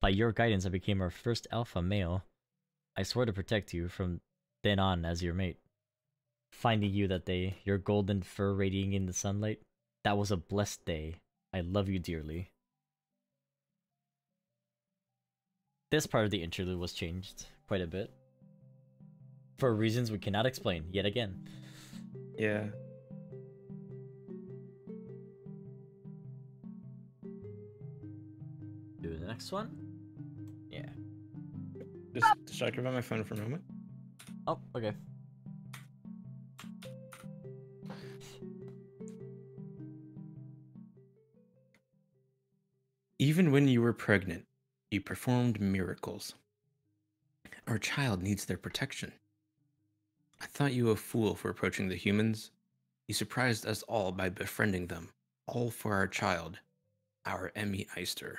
By your guidance, I became our first alpha male. I swore to protect you from then on as your mate. Finding you that day, your golden fur radiating in the sunlight, that was a blessed day. I love you dearly. This part of the interlude was changed quite a bit. For reasons we cannot explain, yet again. Yeah. Do the next one? Yeah. Just should I grab my phone for a moment? Oh, okay. Even when you were pregnant, you performed miracles. Our child needs their protection. I thought you a fool for approaching the humans. You surprised us all by befriending them, all for our child, our Emmy Eister.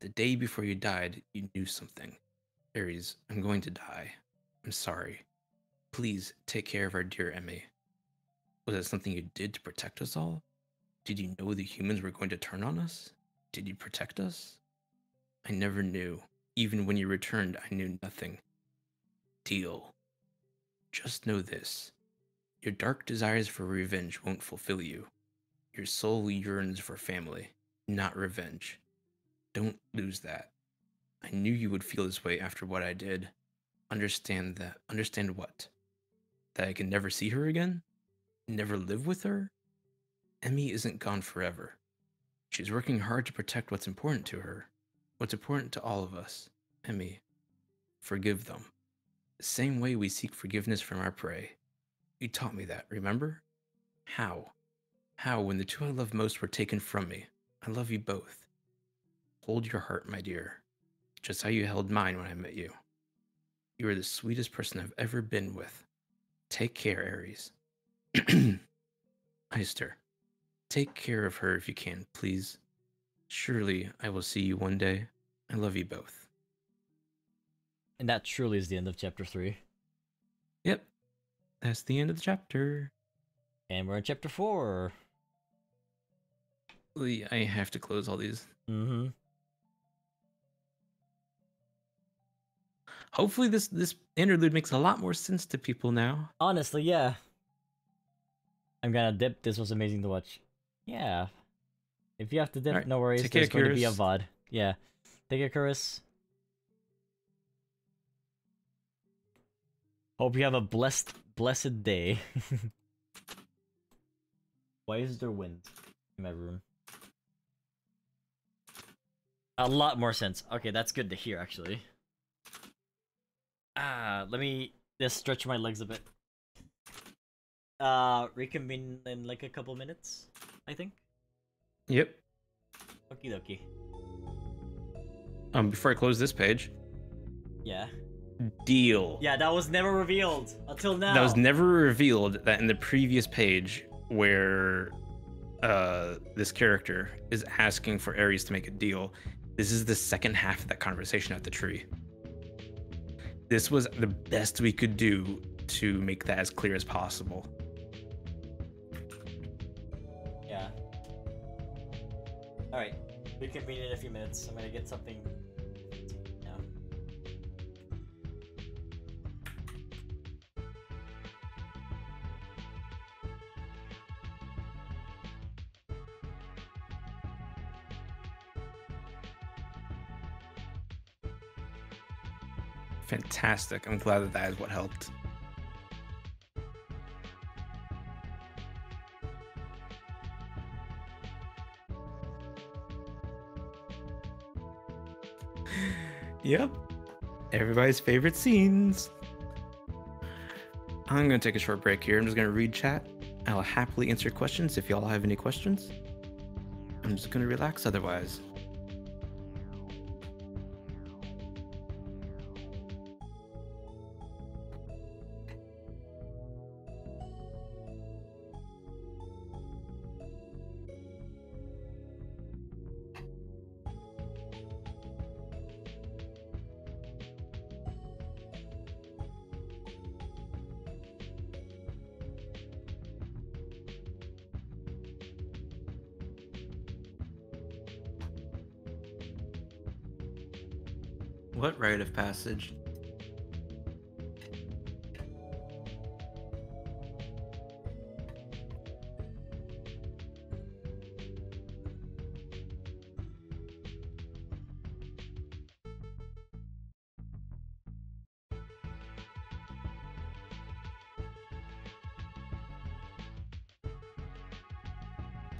The day before you died, you knew something. Ares, I'm going to die. I'm sorry. Please take care of our dear Emmy. Was that something you did to protect us all? Did you know the humans were going to turn on us? Did you protect us? I never knew. Even when you returned, I knew nothing. Deal. Just know this. Your dark desires for revenge won't fulfill you. Your soul yearns for family, not revenge. Don't lose that. I knew you would feel this way after what I did. Understand that. Understand what? That I can never see her again? Never live with her? Emmy isn't gone forever. She's working hard to protect what's important to her. What's important to all of us. Emmy, forgive them. The same way we seek forgiveness from our prey. You taught me that, remember? How? How when the two I love most were taken from me. I love you both. Hold your heart, my dear. Just how you held mine when I met you. You are the sweetest person I've ever been with. Take care, Ares. Eister. Take care of her if you can, please. Surely I will see you one day. I love you both. And that truly is the end of chapter 3. Yep. That's the end of the chapter. And we're in chapter 4. I have to close all these. Mm-hmm. Hopefully this interlude makes a lot more sense to people now. Honestly, yeah. I'm gonna dip. This was amazing to watch. Yeah. If you have to dip, right. No worries. There's going to be a VOD. Yeah. Take it, Chris. Hope you have a blessed day. Why is there wind in my room? A lot more sense. Okay, that's good to hear, actually. Let me just stretch my legs a bit. Reconvene in like a couple minutes, I think. Yep. Okie dokie. Before I close this page. Yeah. Deal. Yeah, that was never revealed until now. That was never revealed that in the previous page where this character is asking for Ares to make a deal. This is the second half of that conversation at the tree. This was the best we could do to make that as clear as possible. All right, we can meet in a few minutes. I'm gonna get something now. Fantastic. I'm glad that that is what helped. Yep, everybody's favorite scenes. I'm gonna take a short break here. I'm just gonna read chat. I'll happily answer questions if y'all have any questions. I'm just gonna relax otherwise. What rite of passage?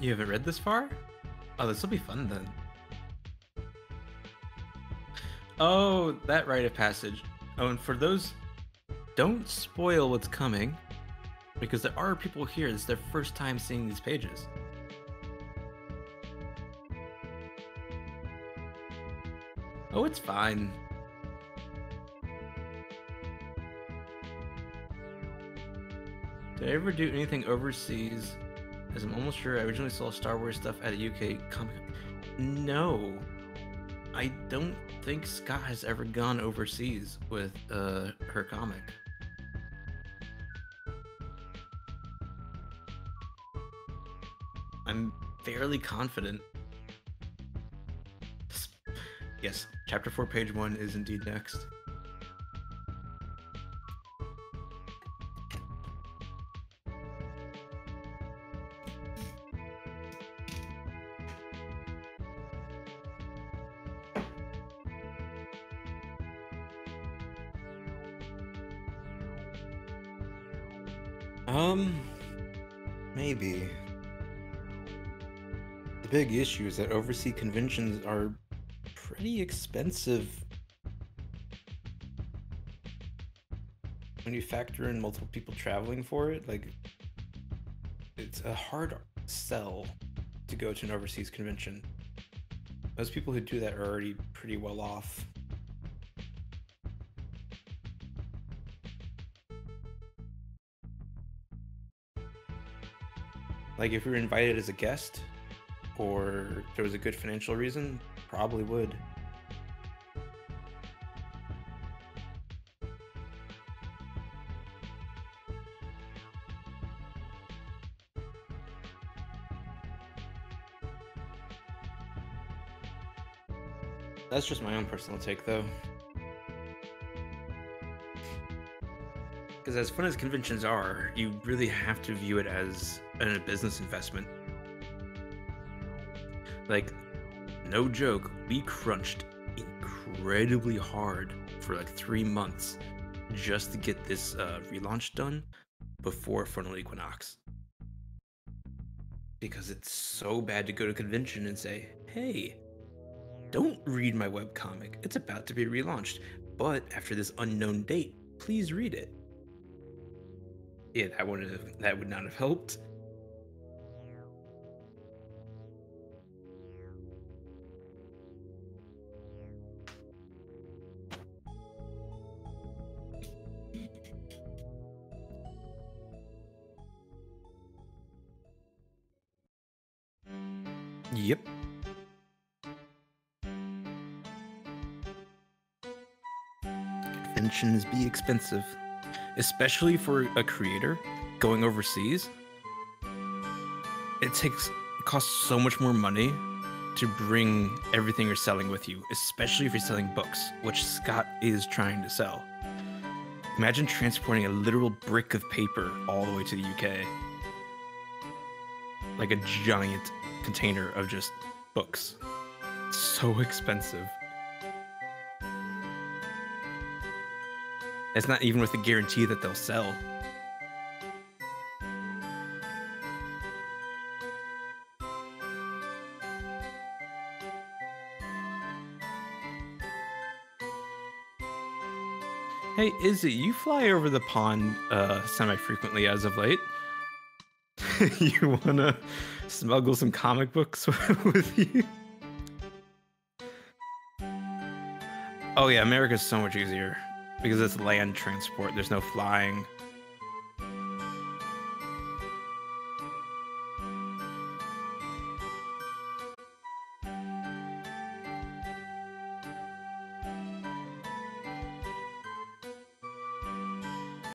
You haven't read this far? Oh, this will be fun then. Oh, that rite of passage. Oh, and for those, don't spoil what's coming, because there are people here. It's their first time seeing these pages. Oh, it's fine. Did I ever do anything overseas? As I'm almost sure I originally saw Star Wars stuff at a UK comic. No, I don't think Scott has ever gone overseas with her comic. I'm fairly confident. Yes, chapter 4, page 1 is indeed next. Maybe. The big issue is that overseas conventions are pretty expensive. When you factor in multiple people traveling for it, like, it's a hard sell to go to an overseas convention. Most people who do that are already pretty well off. Like, if we were invited as a guest, or there was a good financial reason, probably would. That's just my own personal take, though. Because as fun as conventions are, you really have to view it as a business investment. Like, no joke, we crunched incredibly hard for like 3 months just to get this relaunch done before Frontal Equinox. Because it's so bad to go to a convention and say, hey, don't read my webcomic. It's about to be relaunched, but after this unknown date, please read it. Yeah, that would not have helped. Yep. Conventions be expensive. Especially for a creator going overseas, it costs so much more money to bring everything you're selling with you, especially if you're selling books, which Scott is trying to sell. Imagine transporting a literal brick of paper all the way to the UK, like a giant container of just books. It's so expensive. It's not even with the guarantee that they'll sell. Hey, Izzy, you fly over the pond semi-frequently as of late. You wanna smuggle some comic books with you? Oh yeah, America's so much easier. Because it's land transport, there's no flying.